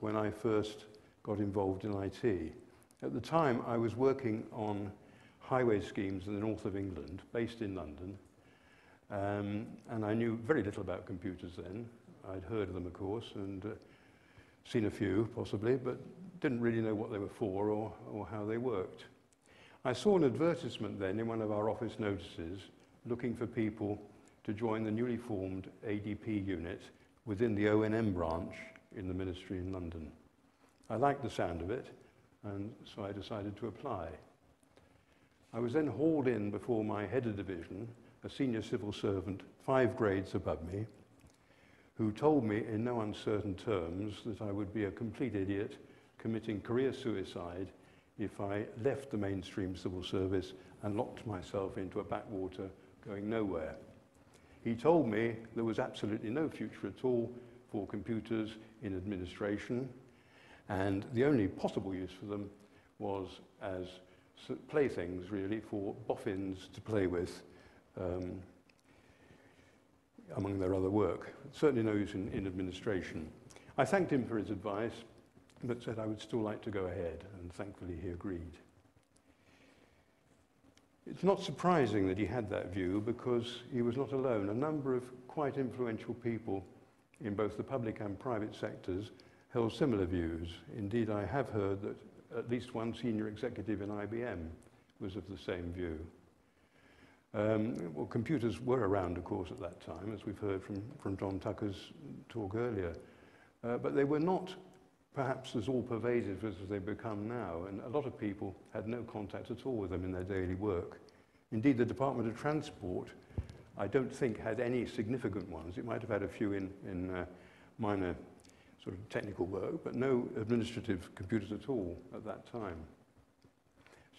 when I first got involved in IT. At the time, I was working on highway schemes in the north of England, based in London, and I knew very little about computers then. I'd heard of them, of course, and seen a few, possibly, but didn't really know what they were for or how they worked. I saw an advertisement then in one of our office notices looking for people to join the newly formed ADP unit within the O&M branch in the ministry in London. I liked the sound of it, and so I decided to apply. I was then hauled in before my head of division, a senior civil servant 5 grades above me, who told me in no uncertain terms that I would be a complete idiot committing career suicide if I left the mainstream civil service and locked myself into a backwater going nowhere. He told me there was absolutely no future at all for computers in administration, and the only possible use for them was as playthings, really, for boffins to play with, among their other work. Certainly no use in administration. I thanked him for his advice, but said I would still like to go ahead, and thankfully he agreed. It's not surprising that he had that view because he was not alone. A number of quite influential people in both the public and private sectors held similar views. Indeed, I have heard that at least one senior executive in IBM was of the same view. Well, computers were around, of course, at that time, as we've heard from John Tucker's talk earlier. But they were not perhaps as all-pervasive as they've become now, and a lot of people had no contact at all with them in their daily work. Indeed, the Department of Transport, I don't think, had any significant ones. It might have had a few in minor sort of technical work, but no administrative computers at all at that time.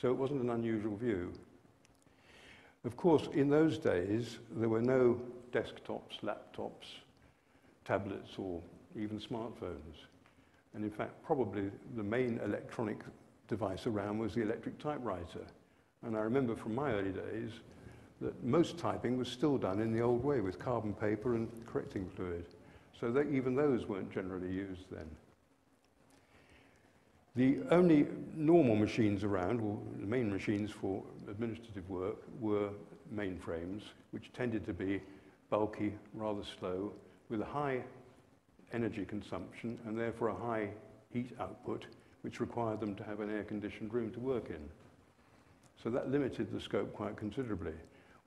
So it wasn't an unusual view. Of course, in those days, there were no desktops, laptops, tablets, or even smartphones. And in fact, probably the main electronic device around was the electric typewriter. And I remember from my early days that most typing was still done in the old way with carbon paper and correcting fluid. So that even those weren't generally used then. The only normal machines around, or the main machines for administrative work, were mainframes, which tended to be bulky, rather slow, with a high energy consumption and therefore a high heat output, which required them to have an air-conditioned room to work in. So that limited the scope quite considerably.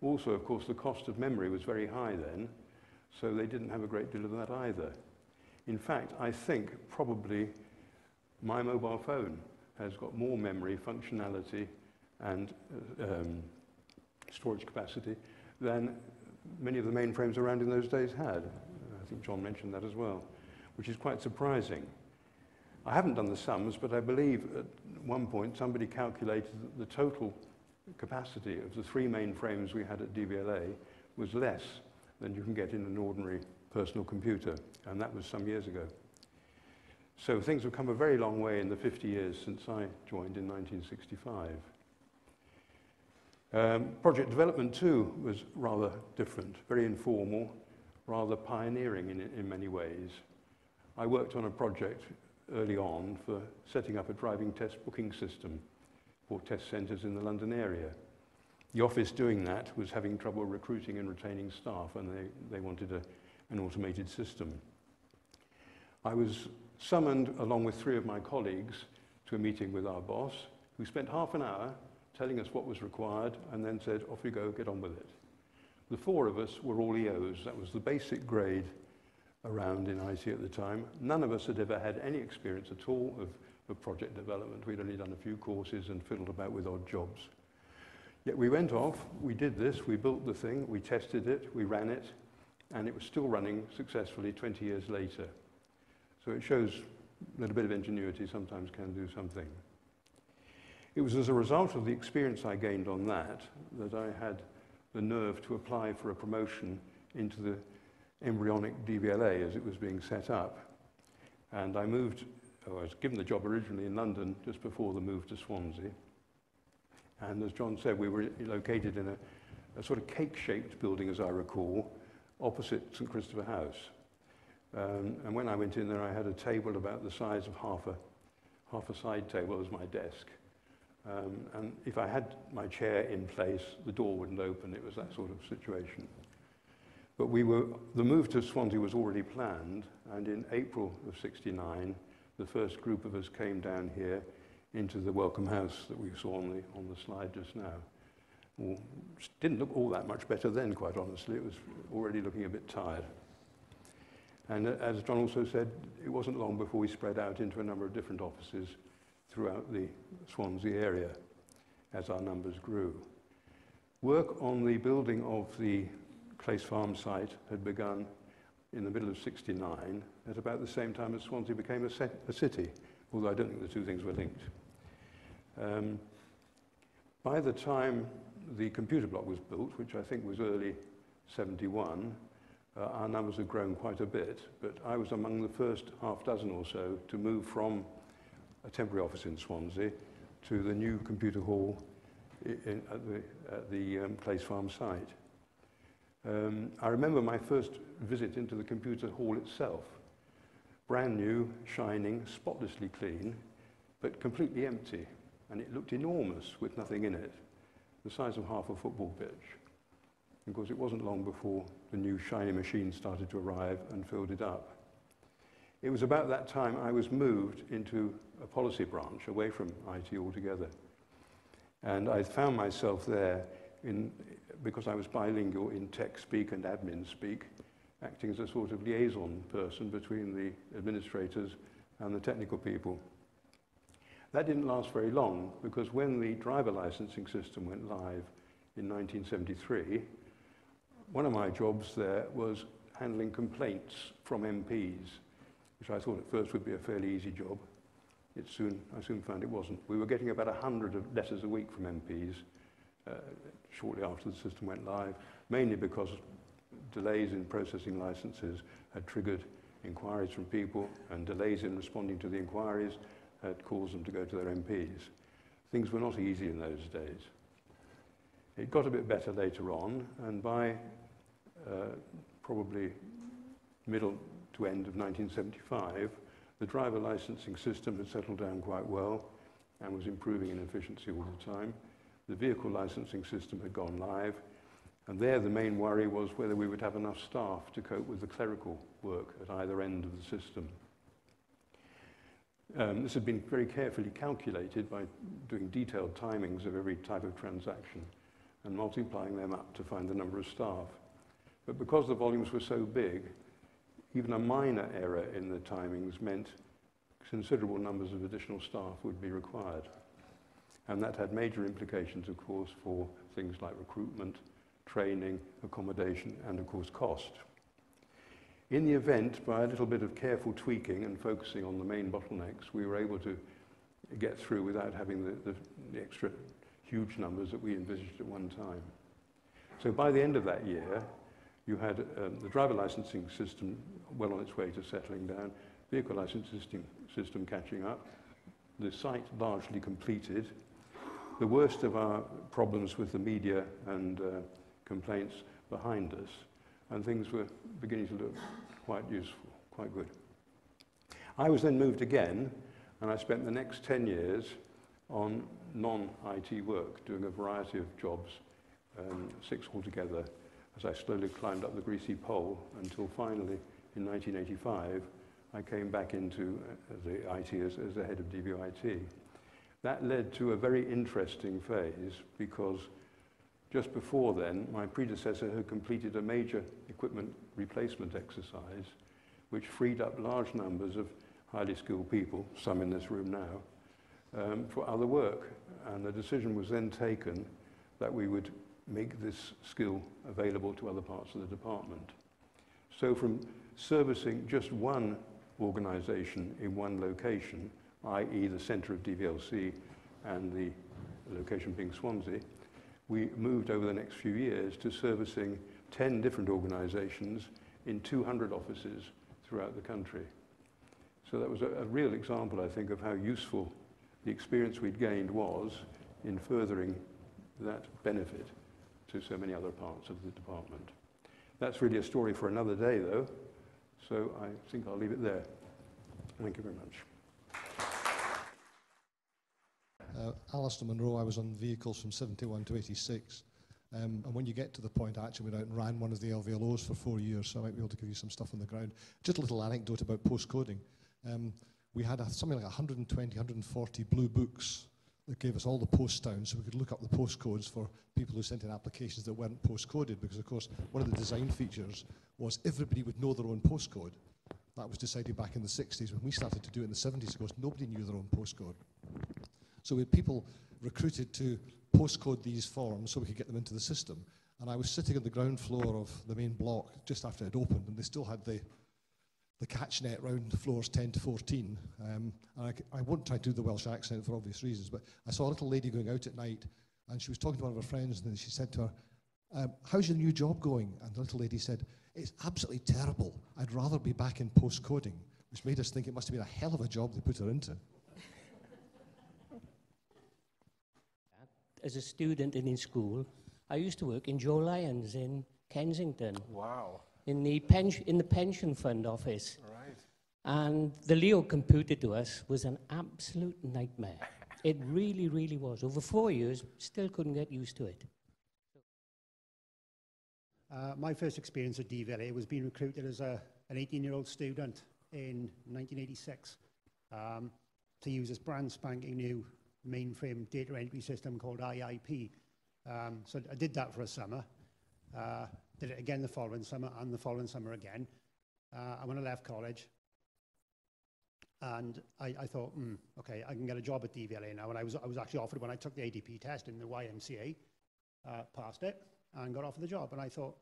Also, of course, the cost of memory was very high then, so they didn't have a great deal of that either. In fact, I think probably my mobile phone has got more memory, functionality, and storage capacity than many of the mainframes around in those days had. I think John mentioned that as well, which is quite surprising. I haven't done the sums, but I believe at one point somebody calculated that the total capacity of the three mainframes we had at DVLA was less than you can get in an ordinary personal computer, and that was some years ago. So things have come a very long way in the 50 years since I joined in 1965. Project development, too, was rather different, very informal, rather pioneering in many ways. I worked on a project early on for setting up a driving test booking system for test centres in the London area. The office doing that was having trouble recruiting and retaining staff, and they wanted an automated system. I was summoned, along with three of my colleagues, to a meeting with our boss, who spent half an hour telling us what was required and then said, off you go, get on with it. The four of us were all EOs. That was the basic grade around in IT at the time. None of us had ever had any experience at all of project development. We'd only done a few courses and fiddled about with odd jobs. Yet we went off, we did this, we built the thing, we tested it, we ran it, and it was still running successfully 20 years later. So it shows that a bit of ingenuity sometimes can do something. It was as a result of the experience I gained on that that I had the nerve to apply for a promotion into the embryonic DVLA as it was being set up. And I moved, I was given the job originally in London just before the move to Swansea. And as John said, we were located in a sort of cake-shaped building, as I recall, opposite St. Christopher's House. And when I went in there, I had a table about the size of half a side table as my desk. And if I had my chair in place, the door wouldn't open. It was that sort of situation. But the move to Swansea was already planned, and in April of '69, the first group of us came down here into the Welcome House that we saw on the slide just now. Well, it didn't look all that much better then, quite honestly. It was already looking a bit tired. And as John also said, it wasn't long before we spread out into a number of different offices throughout the Swansea area as our numbers grew. Work on the building of the Place Farm site had begun in the middle of '69, at about the same time as Swansea became a city, although I don't think the two things were linked. By the time the computer block was built, which I think was early '71, our numbers had grown quite a bit, but I was among the first half dozen or so to move from a temporary office in Swansea to the new computer hall at the Place Farm site. I remember my first visit into the computer hall itself. Brand new, shining, spotlessly clean, but completely empty. And it looked enormous with nothing in it, the size of half a football pitch. Of course, it wasn't long before the new shiny machine started to arrive and filled it up. It was about that time I was moved into a policy branch, away from IT altogether. And I found myself there, because I was bilingual in tech speak and admin speak, acting as a sort of liaison person between the administrators and the technical people. That didn't last very long, because when the driver licensing system went live in 1973, one of my jobs there was handling complaints from MPs, which I thought at first would be a fairly easy job. I soon found it wasn't. We were getting about 100 letters a week from MPs shortly after the system went live, mainly because delays in processing licenses had triggered inquiries from people, and delays in responding to the inquiries had caused them to go to their MPs. Things were not easy in those days. It got a bit better later on, and by probably middle to end of 1975, the driver licensing system had settled down quite well and was improving in efficiency all the time. The vehicle licensing system had gone live, and there the main worry was whether we would have enough staff to cope with the clerical work at either end of the system. This had been very carefully calculated by doing detailed timings of every type of transaction and multiplying them up to find the number of staff. But because the volumes were so big, even a minor error in the timings meant considerable numbers of additional staff would be required. And that had major implications, of course, for things like recruitment, training, accommodation, and, of course, cost. In the event, by a little bit of careful tweaking and focusing on the main bottlenecks, we were able to get through without having the extra huge numbers that we envisaged at one time. So by the end of that year, you had the driver licensing system well on its way to settling down, vehicle licensing system catching up, the site largely completed. The worst of our problems with the media and complaints behind us, and things were beginning to look quite useful, quite good. I was then moved again, and I spent the next 10 years on non-IT work, doing a variety of jobs, 6 altogether, as I slowly climbed up the greasy pole until finally, in 1985, I came back into the IT as the head of DVOIT. That led to a very interesting phase, because just before then, my predecessor had completed a major equipment replacement exercise, which freed up large numbers of highly skilled people, some in this room now, for other work. And the decision was then taken that we would make this skill available to other parts of the department. So from servicing just one organization in one location, i.e. the center of DVLC and the location being Swansea, we moved over the next few years to servicing 10 different organizations in 200 offices throughout the country. So that was a real example, I think, of how useful the experience we'd gained was in furthering that benefit to so many other parts of the department. That's really a story for another day, though, so I think I'll leave it there. Thank you very much. Alistair Munro, I was on vehicles from 71 to 86. And when you get to the point, I actually went out and ran one of the LVLOs for 4 years, so I might be able to give you some stuff on the ground. Just a little anecdote about postcoding. We had something like 120, 140 blue books that gave us all the post towns, so we could look up the postcodes for people who sent in applications that weren't postcoded, because, of course, one of the design features was everybody would know their own postcode. That was decided back in the 60s. When we started to do it in the 70s, of course, nobody knew their own postcode. So we had people recruited to postcode these forms so we could get them into the system. And I was sitting on the ground floor of the main block just after it opened, and they still had the catch net round the floors 10 to 14. And I won't try to do the Welsh accent for obvious reasons, but I saw a little lady going out at night, and she was talking to one of her friends, and then she said to her, how's your new job going? And the little lady said, it's absolutely terrible. I'd rather be back in postcoding, which made us think it must have been a hell of a job they put her into. As a student and in school, I used to work in Joe Lyons in Kensington. Wow. In the pension fund office. Right. And the Leo computer to us was an absolute nightmare. It really, really was. Over 4 years, still couldn't get used to it. My first experience at DVLA was being recruited as an 18-year-old student in 1986 to use this brand spanking new mainframe data entry system called IIP. So I did that for a summer, did it again the following summer and the following summer again. And when I left college, and I thought, okay, I can get a job at DVLA now. And I was actually offered when I took the ADP test in the YMCA, passed it and got offered the job. And I thought,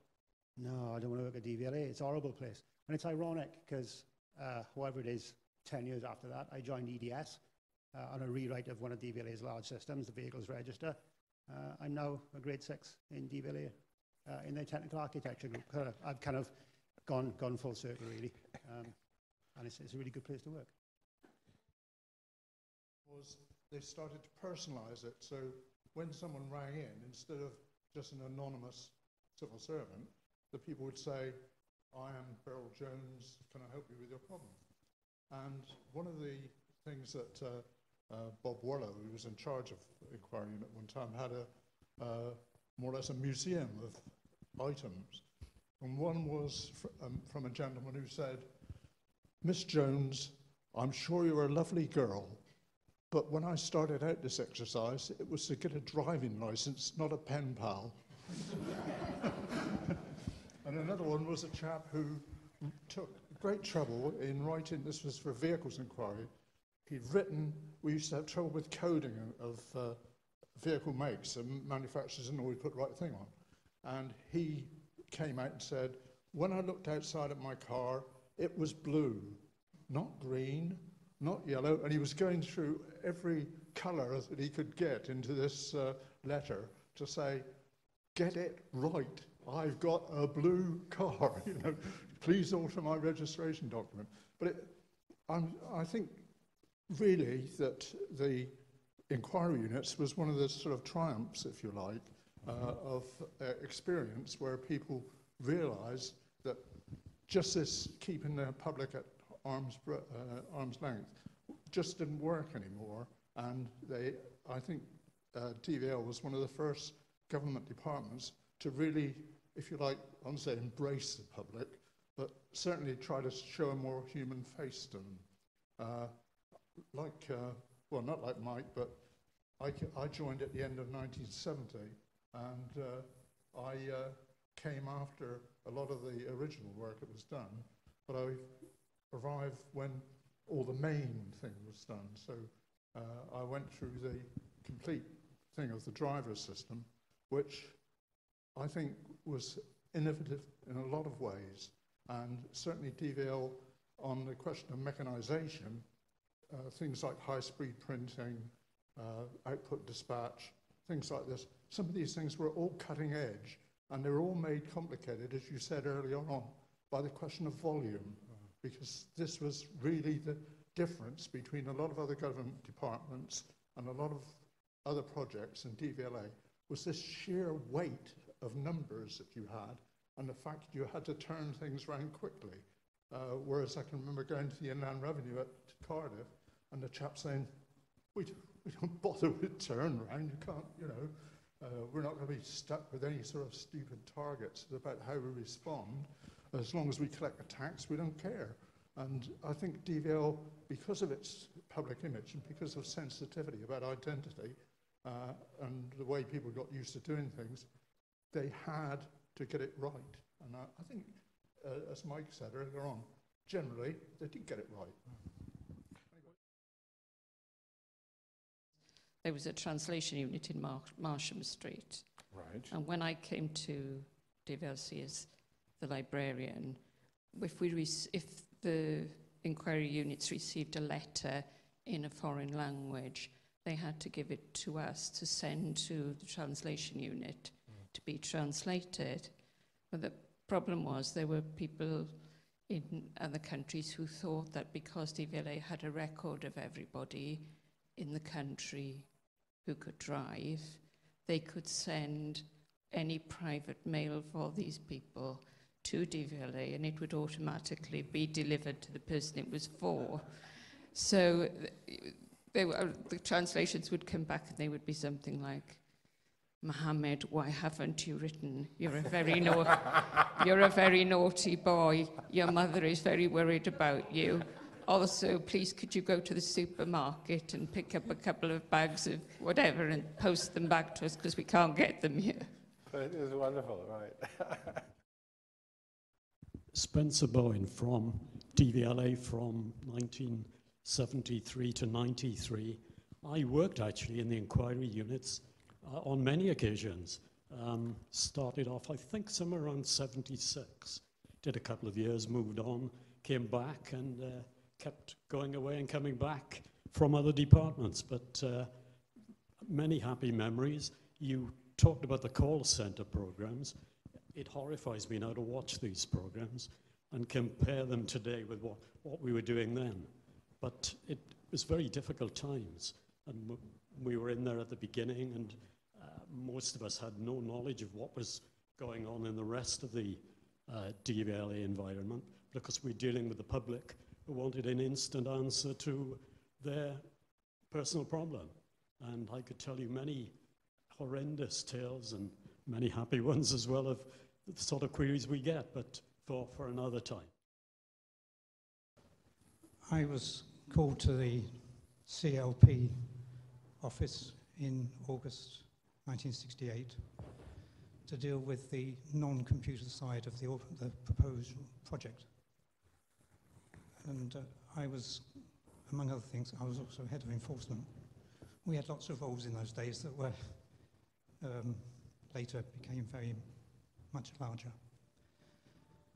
no, I don't want to work at DVLA. It's a horrible place. And it's ironic because however it is, 10 years after that, I joined EDS. On a rewrite of one of DVLA's large systems, the vehicles register. I'm now a grade 6 in DVLA in their technical architecture group. I've kind of gone full circle, really. And it's a really good place to work. They started to personalize it. So when someone rang in, instead of just an anonymous civil servant, the people would say, I am Beryl Jones, can I help you with your problem? And one of the things that Bob Weller, who was in charge of the inquiry unit one time, had a more or less a museum of items. And one was from a gentleman who said, Miss Jones, I'm sure you're a lovely girl, but when I started out this exercise, it was to get a driving license, not a pen pal. And another one was a chap who took great trouble in writing, this was for vehicles inquiry, he'd written, we used to have trouble with coding of vehicle makes, and manufacturers didn't always put the right thing on. And he came out and said, when I looked outside at my car, it was blue, not green, not yellow, and he was going through every color that he could get into this letter to say, get it right, I've got a blue car, you know, please alter my registration document. But I think really that the inquiry units was one of the sort of triumphs, if you like, of experience where people realized that just this keeping the public at arm's length just didn't work anymore, and they, I think DVL was one of the first government departments to really, if you like, I wouldn't say embrace the public, but certainly try to show a more human face to them. Well, not like Mike, but I joined at the end of 1970, and I came after a lot of the original work that was done, but I arrived when all the main thing was done. So I went through the complete thing of the driver system, which I think was innovative in a lot of ways, and certainly DVL on the question of mechanization, things like high-speed printing, output dispatch, things like this. Some of these things were all cutting edge, and they were all made complicated, as you said earlier on, by the question of volume, because this was really the difference between a lot of other government departments and a lot of other projects in DVLA, was this sheer weight of numbers that you had, and the fact you had to turn things around quickly. Whereas I can remember going to the Inland Revenue at Cardiff, and the chap saying, we don't bother with turn around, you can't, you know, we're not going to be stuck with any sort of stupid targets about how we respond. As long as we collect the tax, we don't care. And I think DVL, because of its public image and because of sensitivity about identity and the way people got used to doing things, they had to get it right. And I think, as Mike said earlier on, generally, they did get it right. There was a translation unit in Marsham Street. Right. And when I came to DVLC as the librarian, if the inquiry units received a letter in a foreign language, they had to give it to us to send to the translation unit to be translated. But the problem was there were people in other countries who thought that because DVLA had a record of everybody in the country who could drive, they could send any private mail for these people to DVLA, and it would automatically be delivered to the person it was for. So the translations would come back and they would be something like, Mohammed, why haven't you written? You're a very naughty boy. Your mother is very worried about you. Also, please, could you go to the supermarket and pick up a couple of bags of whatever and post them back to us because we can't get them here. It is wonderful, right? Spencer Bowen from DVLA from 1973 to 93. I worked actually in the inquiry units on many occasions. Started off, I think, somewhere around 76. Did a couple of years, moved on, came back, and kept going away and coming back from other departments. But many happy memories. You talked about the call center programs. It horrifies me now to watch these programs and compare them today with what we were doing then. But it was very difficult times, and we were in there at the beginning, and most of us had no knowledge of what was going on in the rest of the DVLA environment, because we're dealing with the public who wanted an instant answer to their personal problem. And I could tell you many horrendous tales and many happy ones as well of the sort of queries we get, but for another time. I was called to the CLP office in August 1968 to deal with the non-computer side of the proposed project. And I was, among other things, I was also head of enforcement. We had lots of roles in those days that were later became very much larger.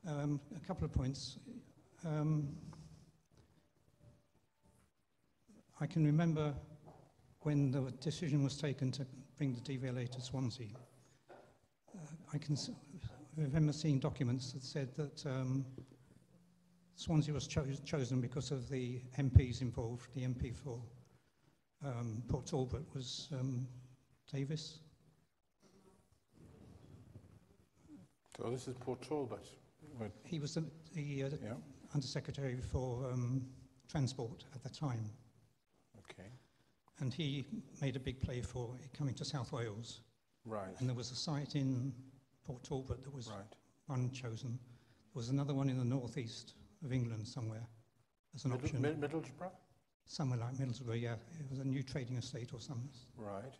A couple of points. I can remember when the decision was taken to bring the DVLA to Swansea. I can remember seeing documents that said that Swansea was chosen because of the MPs involved. The MP for Port Talbot was Davis. So this is Port Talbot. He was the Undersecretary for Transport at the time. Okay. And he made a big play for it coming to South Wales. Right. And there was a site in Port Talbot that was one chosen. There was another one in the northeast of England somewhere as an option. Middlesbrough? Somewhere like Middlesbrough, yeah. It was a new trading estate or something. Right.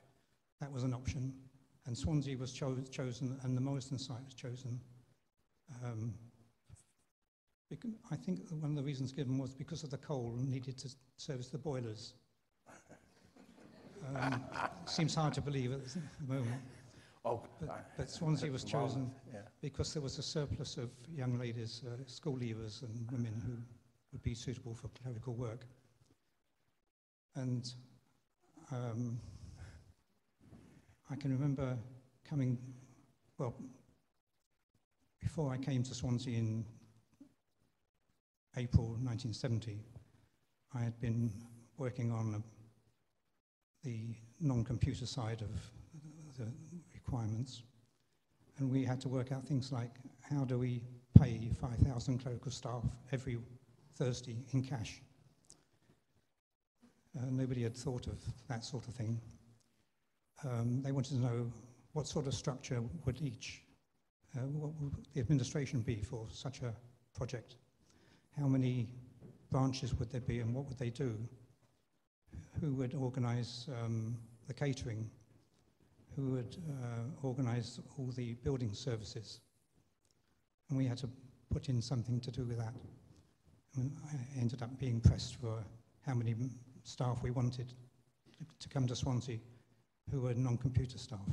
That was an option. And Swansea was chosen, and the Morriston site was chosen. I think one of the reasons given was because of the coal needed to service the boilers. Seems hard to believe at the moment. Oh, but Swansea was chosen because there was a surplus of young ladies, school leavers and women who would be suitable for clerical work. And I can remember coming, well, before I came to Swansea in April 1970, I had been working on the non-computer side of the requirements, and we had to work out things like, how do we pay 5,000 clerical staff every Thursday in cash? Nobody had thought of that sort of thing. They wanted to know what sort of structure would each, what would the administration be for such a project? How many branches would there be and what would they do? Who would organise the catering? Who would organise all the building services? And we had to put in something to do with that. And I ended up being pressed for how many staff we wanted to come to Swansea who were non-computer staff.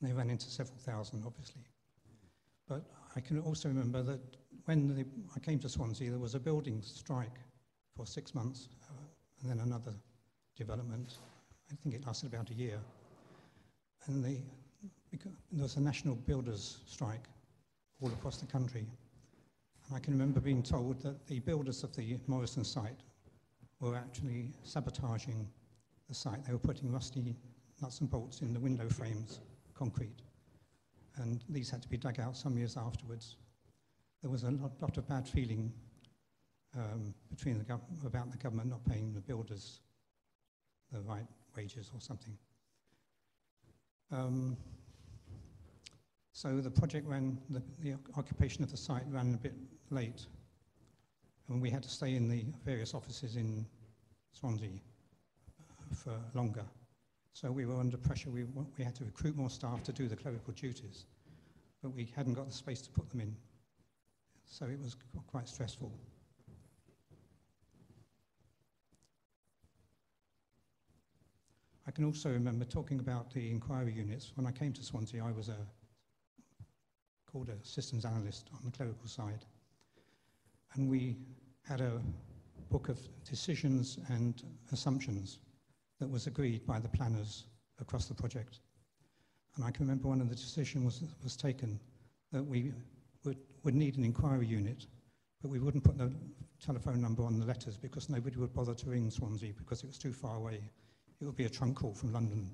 And they ran into several thousand, obviously. But I can also remember that when I came to Swansea, there was a building strike for 6 months. And then another development. I think it lasted about a year. And there was a national builders strike all across the country. And I can remember being told that the builders of the Morrison site were actually sabotaging the site. They were putting rusty nuts and bolts in the window frames, concrete. And these had to be dug out some years afterwards. There was a lot of bad feeling between about the government not paying the builders the right wages or something. So the project ran, the occupation of the site ran a bit late, and we had to stay in the various offices in Swansea for longer. So we were under pressure. We had to recruit more staff to do the clerical duties, but we hadn't got the space to put them in. So it was quite stressful. I can also remember talking about the inquiry units. When I came to Swansea, I was called a systems analyst on the clerical side. And we had a book of decisions and assumptions that was agreed by the planners across the project. And I can remember one of the decisions was taken that we would need an inquiry unit, but we wouldn't put the telephone number on the letters because nobody would bother to ring Swansea because it was too far away. It would be a trunk call from London.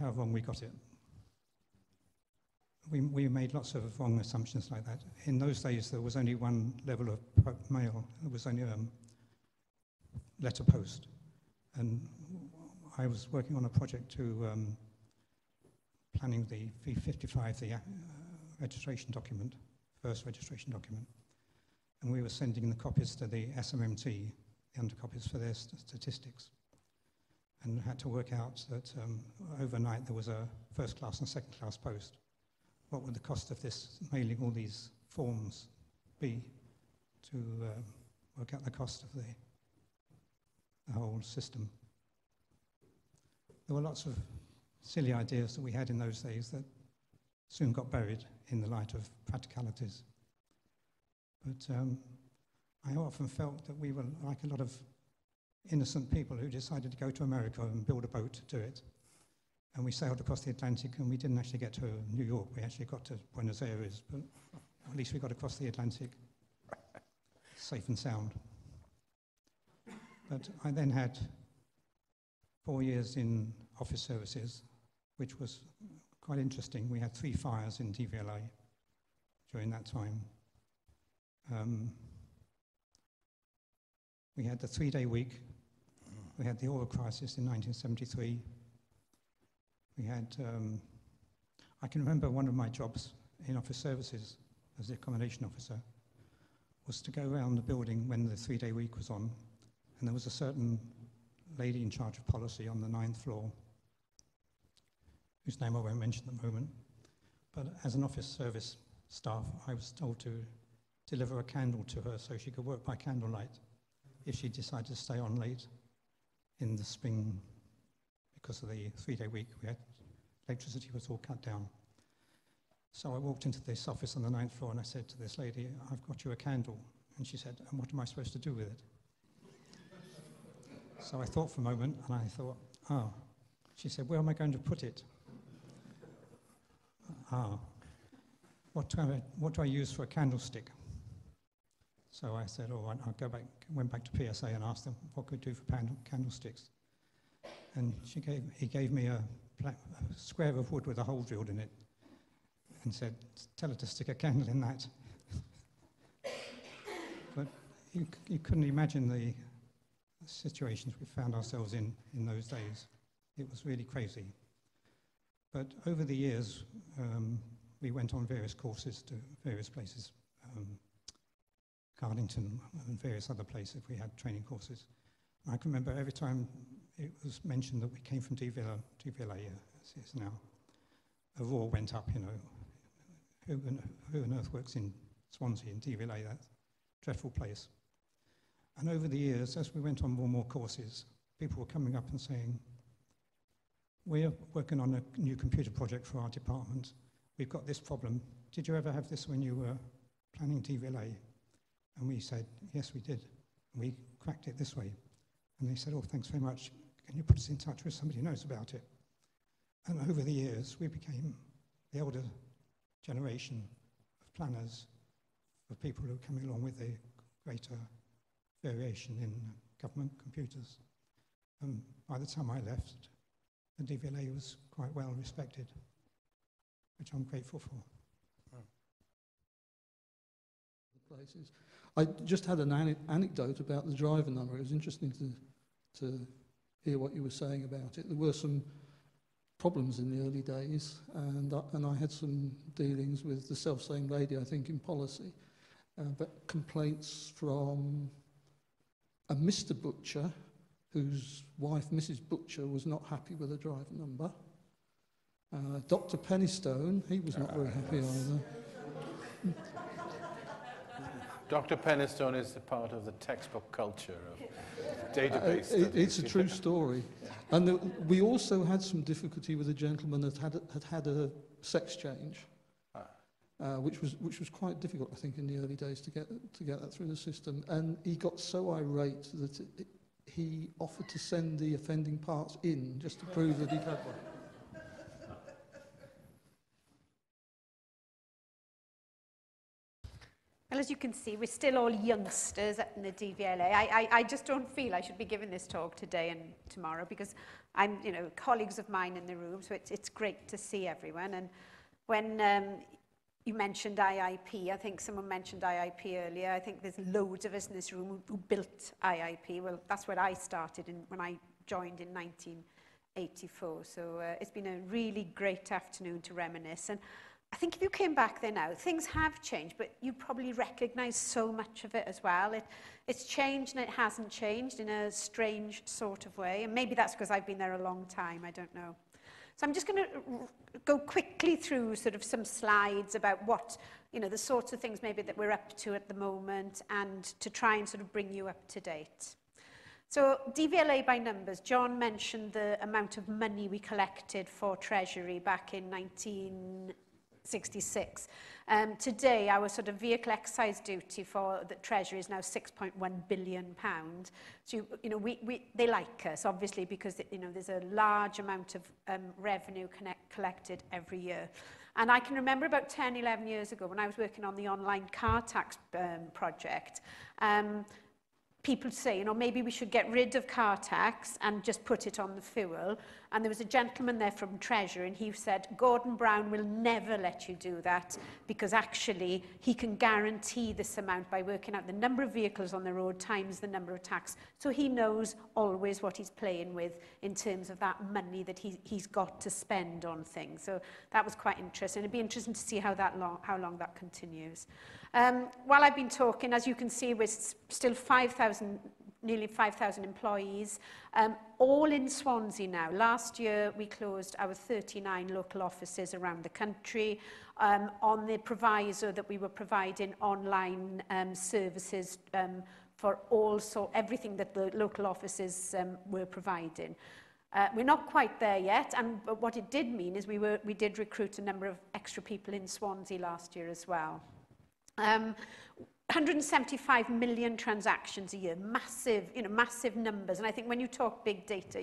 how wrong we got it. We made lots of wrong assumptions like that. In those days, there was only one level of mail. There was only letter post. And I was working on a project to planning the V55, the registration document, first registration document. And we were sending the copies to the SMMT, the undercopies for their statistics. And had to work out that overnight there was a first class and second class post. What would the cost of this mailing all these forms be to work out the cost of the whole system? There were lots of silly ideas that we had in those days that soon got buried in the light of practicalities. But I often felt that we were like a lot of innocent people who decided to go to America and build a boat to it. And we sailed across the Atlantic, and we didn't actually get to New York. We actually got to Buenos Aires, but at least we got across the Atlantic safe and sound. But I then had 4 years in office services, which was quite interesting. We had 3 fires in DVLA during that time. We had the 3-day week. We had the oil crisis in 1973. We had, I can remember one of my jobs in office services as the accommodation officer was to go around the building when the 3-day week was on, and there was a certain lady in charge of policy on the 9th floor, whose name I won't mention at the moment, but as an office service staff, I was told to deliver a candle to her so she could work by candlelight if she decided to stay on late in the spring. Because of the 3-day week, we had electricity was all cut down. So I walked into this office on the 9th floor and I said to this lady, "I've got you a candle." And she said, "And what am I supposed to do with it?" So I thought for a moment and I thought, "Oh." She said, "Where am I going to put it?" "Ah, what do I use for a candlestick?" So I said, "All right, I'll go back." Went back to PSA and asked them what could we do for candlesticks. And he gave me a square of wood with a hole drilled in it and said, "Tell her to stick a candle in that." But you couldn't imagine the situations we found ourselves in those days. It was really crazy. But over the years, we went on various courses to various places, Cardington and various other places. We had training courses. And I can remember every time it was mentioned that we came from DVLA, as it is now, a roar went up, you know. Who on earth works in Swansea in DVLA, that dreadful place? And over the years, as we went on more and more courses, people were coming up and saying, "We're working on a new computer project for our department. We've got this problem. Did you ever have this when you were planning DVLA?" And we said, "Yes, we did. And we cracked it this way." And they said, "Oh, thanks very much. Can you put us in touch with somebody who knows about it?" And over the years, we became the elder generation of planners, of people who are coming along with the greater variation in government computers. And by the time I left, the DVLA was quite well respected, which I'm grateful for. Places. I just had an anecdote about the driver number. It was interesting to hear what you were saying about it. There were some problems in the early days, and I had some dealings with the self-same lady, I think, in policy, but complaints from a Mr. Butcher, whose wife, Mrs. Butcher, was not happy with the driver number. Dr. Pennystone, he was not very happy either. Dr. Pennystone is a part of the textbook culture of database. It's a true story. And we also had some difficulty with a gentleman that had a sex change, which was quite difficult, I think, in the early days to get that through the system. And he got so irate that he offered to send the offending parts in just to prove that he'd had one. as you can see, we're still all youngsters at the DVLA. I just don't feel I should be giving this talk today and tomorrow because I'm, you know, colleagues of mine in the room, so it's great to see everyone. And when you mentioned IIP, I think someone mentioned IIP earlier. I think there's loads of us in this room who built IIP. Well, that's where I started when I joined in 1984. So it's been a really great afternoon to reminisce. And I think if you came back there now, things have changed, but you probably recognise so much of it as well. It's changed and it hasn't changed in a strange sort of way. And maybe that's because I've been there a long time, I don't know. So I'm just going to go quickly through sort of some slides about what, you know, the sorts of things maybe that we're up to at the moment and to try and sort of bring you up to date. So DVLA by numbers, John mentioned the amount of money we collected for Treasury back in 1966. Today, our sort of vehicle excise duty for the Treasury is now £6.1 billion. So you know, they like us obviously because you know there's a large amount of revenue collected every year. And I can remember about 10, 11 years ago when I was working on the online car tax project. People say, you know, maybe we should get rid of car tax and just put it on the fuel. And there was a gentleman there from Treasury, and he said, Gordon Brown will never let you do that because actually he can guarantee this amount by working out the number of vehicles on the road times the number of tax. So he knows always what he's playing with in terms of that money that he's got to spend on things. So that was quite interesting. It'd be interesting to see how long that continues. While I've been talking, as you can see, we're still nearly 5,000 employees, all in Swansea now. Last year, we closed our 39 local offices around the country on the proviso that we were providing online services for everything that the local offices were providing. We're not quite there yet, but what it did mean is we did recruit a number of extra people in Swansea last year as well. 175 million transactions a year, massive, you know, massive numbers. And I think when you talk big data,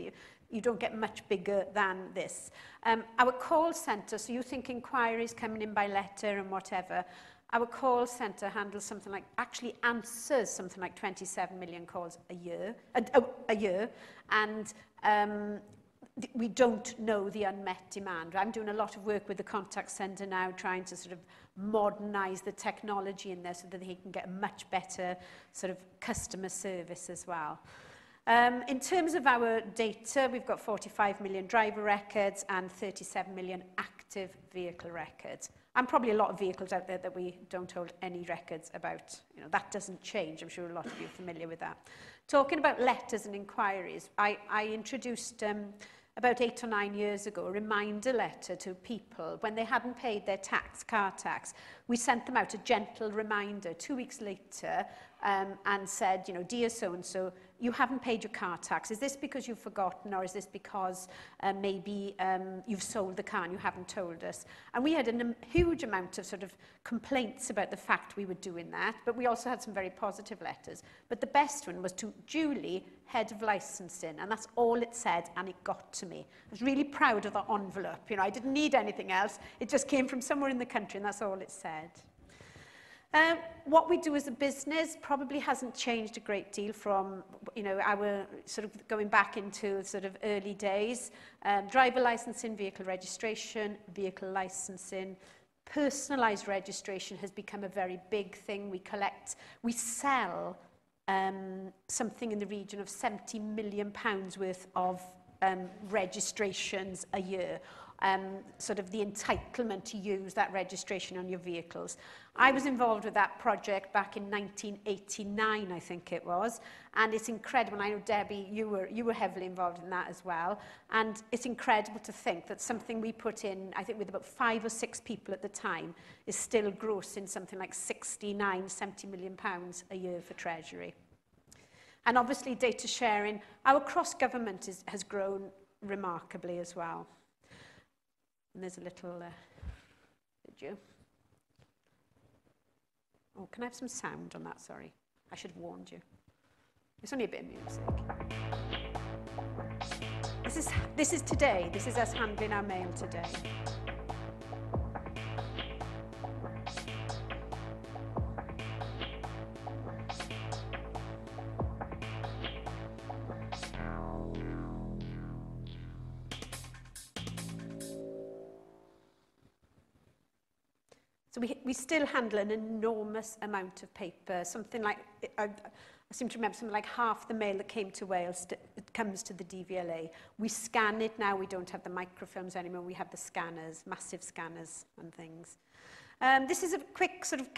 you don't get much bigger than this. Our call centre, so you think inquiries coming in by letter and whatever, our call centre handles something like, actually answers something like 27 million calls a year, and we don't know the unmet demand. I'm doing a lot of work with the contact centre now, trying to sort of modernise the technology in there so that they can get a much better sort of customer service as well. In terms of our data, we've got 45 million driver records and 37 million active vehicle records. And probably a lot of vehicles out there that we don't hold any records about. You know, that doesn't change. I'm sure a lot of you are familiar with that. Talking about letters and inquiries, I introduced about 8 or 9 years ago a reminder letter to people when they hadn't paid their tax, car tax. We sent them out a gentle reminder 2 weeks later and said, you know, dear so-and-so, you haven't paid your car tax. Is this because you've forgotten, or is this because maybe you've sold the car and you haven't told us? And we had a huge amount of sort of complaints about the fact we were doing that, but we also had some very positive letters. But the best one was to Julie, head of licensing, and that's all it said, and it got to me. I was really proud of the envelope. You know, I didn't need anything else. It just came from somewhere in the country, and that's all it said. What we do as a business probably hasn't changed a great deal from, you know, our sort of going back into sort of early days. Driver licensing, vehicle registration, vehicle licensing, personalised registration has become a very big thing. We sell something in the region of £70 million worth of registrations a year. Sort of the entitlement to use that registration on your vehicles. I was involved with that project back in 1989, I think it was, and it's incredible. I know, Debbie, you were heavily involved in that as well, and it's incredible to think that something we put in, I think with about 5 or 6 people at the time, is still grossing something like £70 million a year for Treasury. And obviously data sharing, our cross-government has grown remarkably as well. And there's a little, video. Oh, can I have some sound on that? Sorry, I should have warned you. It's only a bit of music. This is today. This is us handling our mail today. So we still handle an enormous amount of paper, something like, I seem to remember something like half the mail that came to Wales comes to the DVLA. We scan it now, we don't have the microfilms anymore, we have the scanners, massive scanners and things. This is a quick sort of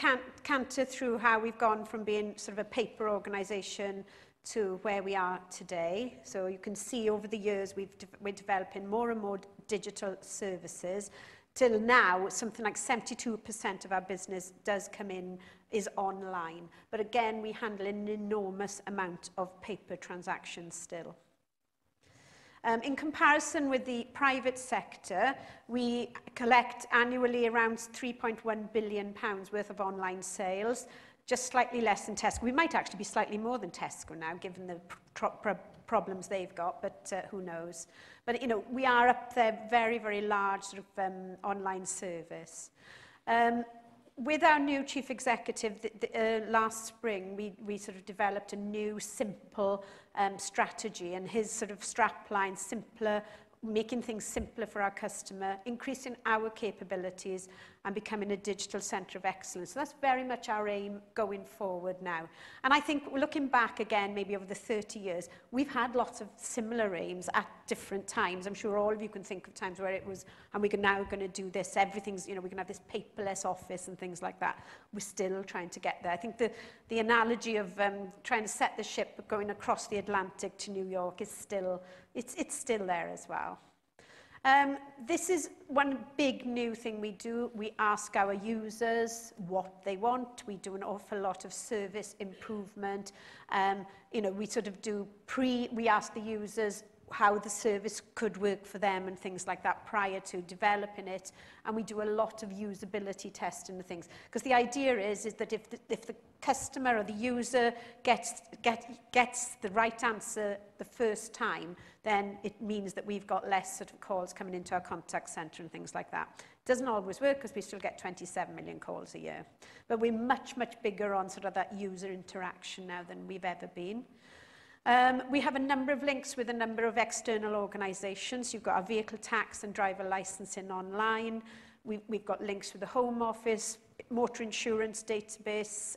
canter through how we've gone from being sort of a paper organisation to where we are today. So you can see over the years we're developing more and more digital services. Till now, something like 72% of our business does come in, is online. But again, we handle an enormous amount of paper transactions still. In comparison with the private sector, we collect annually around £3.1 billion worth of online sales, just slightly less than Tesco. We might actually be slightly more than Tesco now, given the problems they've got, but who knows. But, you know, we are up there, very, very large sort of online service. With our new chief executive last spring, we sort of developed a new simple strategy, and his sort of strapline, simpler, making things simpler for our customer, increasing our capabilities and becoming a digital centre of excellence. So that's very much our aim going forward now. And I think looking back again, maybe over the 30 years, we've had lots of similar aims at different times. I'm sure all of you can think of times where it was, and we're now going to do this, everything's, you know, we're going to have this paperless office and things like that. We're still trying to get there. I think the analogy of trying to set the ship going across the Atlantic to New York is still, it's still there as well. This is one big new thing we do. We ask our users what they want. We do an awful lot of service improvement. You know, we sort of do we ask the users how the service could work for them and things like that prior to developing it. And we do a lot of usability testing and things. Because the idea is that if the customer or the user gets the right answer the first time, then it means that we've got less sort of calls coming into our contact centre and things like that. It doesn't always work because we still get 27 million calls a year. But we're much, much bigger on sort of that user interaction now than we've ever been. We have a number of links with a number of external organisations. You've got our vehicle tax and driver licensing online. We've got links with the Home Office, motor insurance database,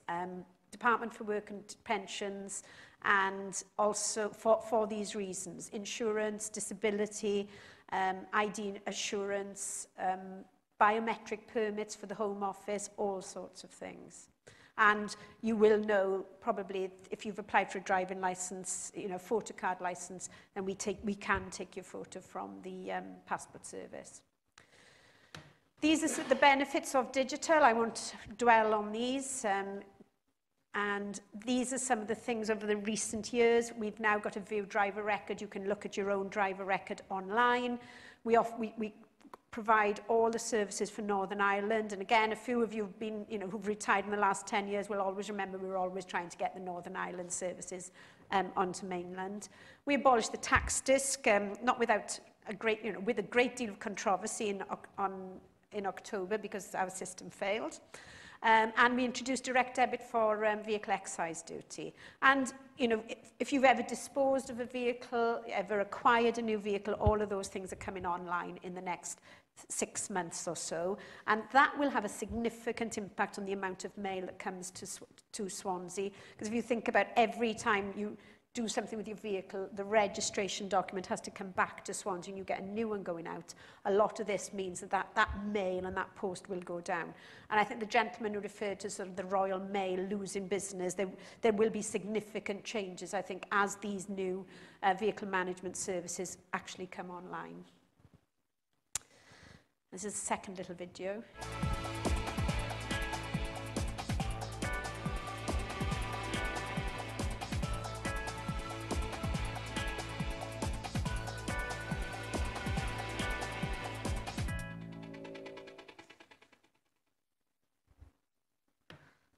Department for Work and Pensions, and also for these reasons, insurance, disability, ID assurance, biometric permits for the Home Office, all sorts of things. And you will know probably if you've applied for a driving licence, you know, photo card licence, then we can take your photo from the passport service. These are the benefits of digital. I won't dwell on these. And these are some of the things over the recent years. We've now got a view driver record. You can look at your own driver record online. We provide all the services for Northern Ireland. And again, a few of you have been, you know, who've retired in the last 10 years will always remember we were always trying to get the Northern Ireland services onto mainland. We abolished the tax disc, not without a great, you know, with a great deal of controversy in October because our system failed. And we introduced direct debit for vehicle excise duty. And, you know, if you've ever disposed of a vehicle, ever acquired a new vehicle, all of those things are coming online in the next 6 months or so. And that will have a significant impact on the amount of mail that comes to Swansea. Because if you think about every time you do something with your vehicle, the registration document has to come back to Swansea and you get a new one going out. A lot of this means that mail and that post will go down. And I think the gentleman who referred to sort of the Royal Mail losing business, there will be significant changes, I think, as these new vehicle management services actually come online. This is the second little video.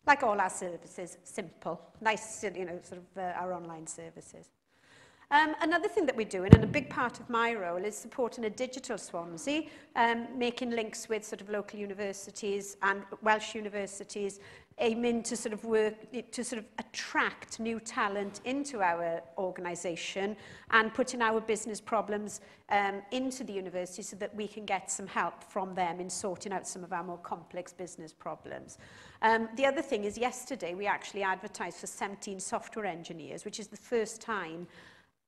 Like all our services, simple, nice, you know, sort of our online services. Another thing that we're doing, and a big part of my role, is supporting a digital Swansea, making links with sort of local universities and Welsh universities, aim in to sort of work to sort of attract new talent into our organisation and putting our business problems into the university so that we can get some help from them in sorting out some of our more complex business problems. The other thing is yesterday we actually advertised for 17 software engineers, which is the first time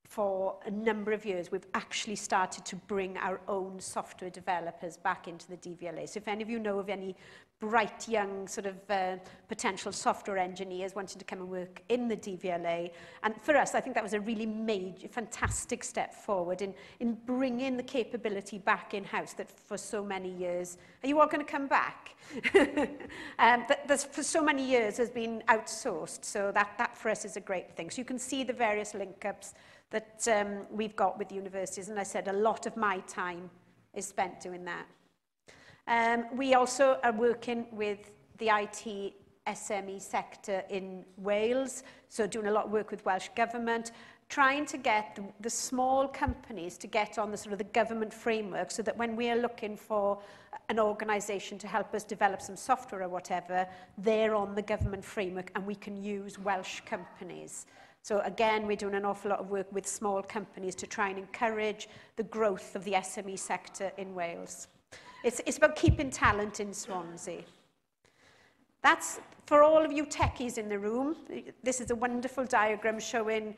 for a number of years we've actually started to bring our own software developers back into the DVLA. So if any of you know of any bright young sort of potential software engineers wanting to come and work in the DVLA. And for us, I think that was a really major, fantastic step forward in bringing the capability back in-house that for so many years, are you all going to come back? That for so many years has been outsourced, so that for us is a great thing. So you can see the various link-ups that we've got with universities, and I said a lot of my time is spent doing that. We also are working with the IT SME sector in Wales, so doing a lot of work with Welsh Government, trying to get the small companies to get on the sort of the government framework so that when we are looking for an organisation to help us develop some software or whatever, they're on the government framework and we can use Welsh companies. So again, we're doing an awful lot of work with small companies to try and encourage the growth of the SME sector in Wales. It's about keeping talent in Swansea. That's for all of you techies in the room. This is a wonderful diagram showing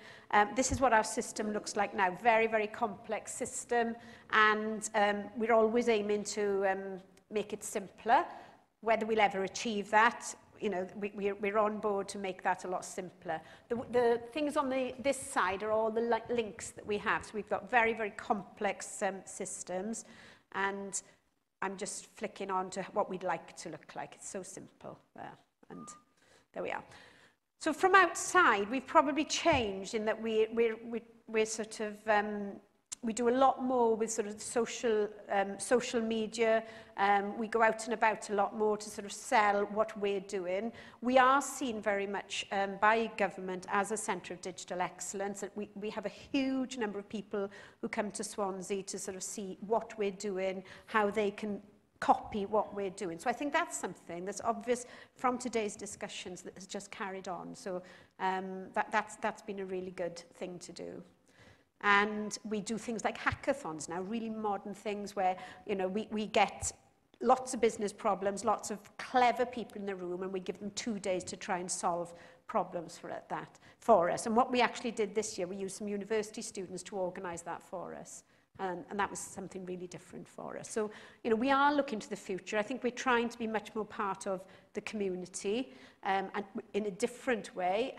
this is what our system looks like now. Very, very complex system, and we're always aiming to make it simpler. Whether we'll ever achieve that, you know, we're on board to make that a lot simpler. The things on this side are all the links that we have. So we've got very, very complex systems, and I'm just flicking on to what we'd like to look like. It's so simple there, and there we are. So from outside, we've probably changed in that we're sort of we do a lot more with sort of social media. We go out and about a lot more to sort of sell what we're doing. We are seen very much by government as a centre of digital excellence. We have a huge number of people who come to Swansea to sort of see what we're doing, how they can copy what we're doing. So I think that's something that's obvious from today's discussions that has just carried on. So that's been a really good thing to do. And we do things like hackathons now, really modern things where, you know, we get lots of business problems, lots of clever people in the room, and we give them 2 days to try and solve problems for us. And what we actually did this year, we used some university students to organise that for us. And that was something really different for us. So, you know, we are looking to the future. I think we're trying to be much more part of the community and in a different way.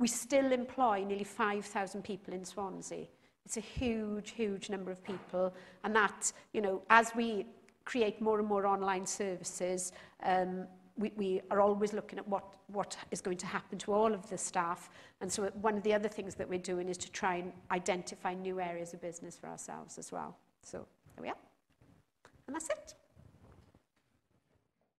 We still employ nearly 5,000 people in Swansea. It's a huge, huge number of people. And that, you know, as we create more and more online services, we are always looking at what is going to happen to all of the staff. And so one of the other things that we're doing is to try and identify new areas of business for ourselves as well. So there we are. And that's it.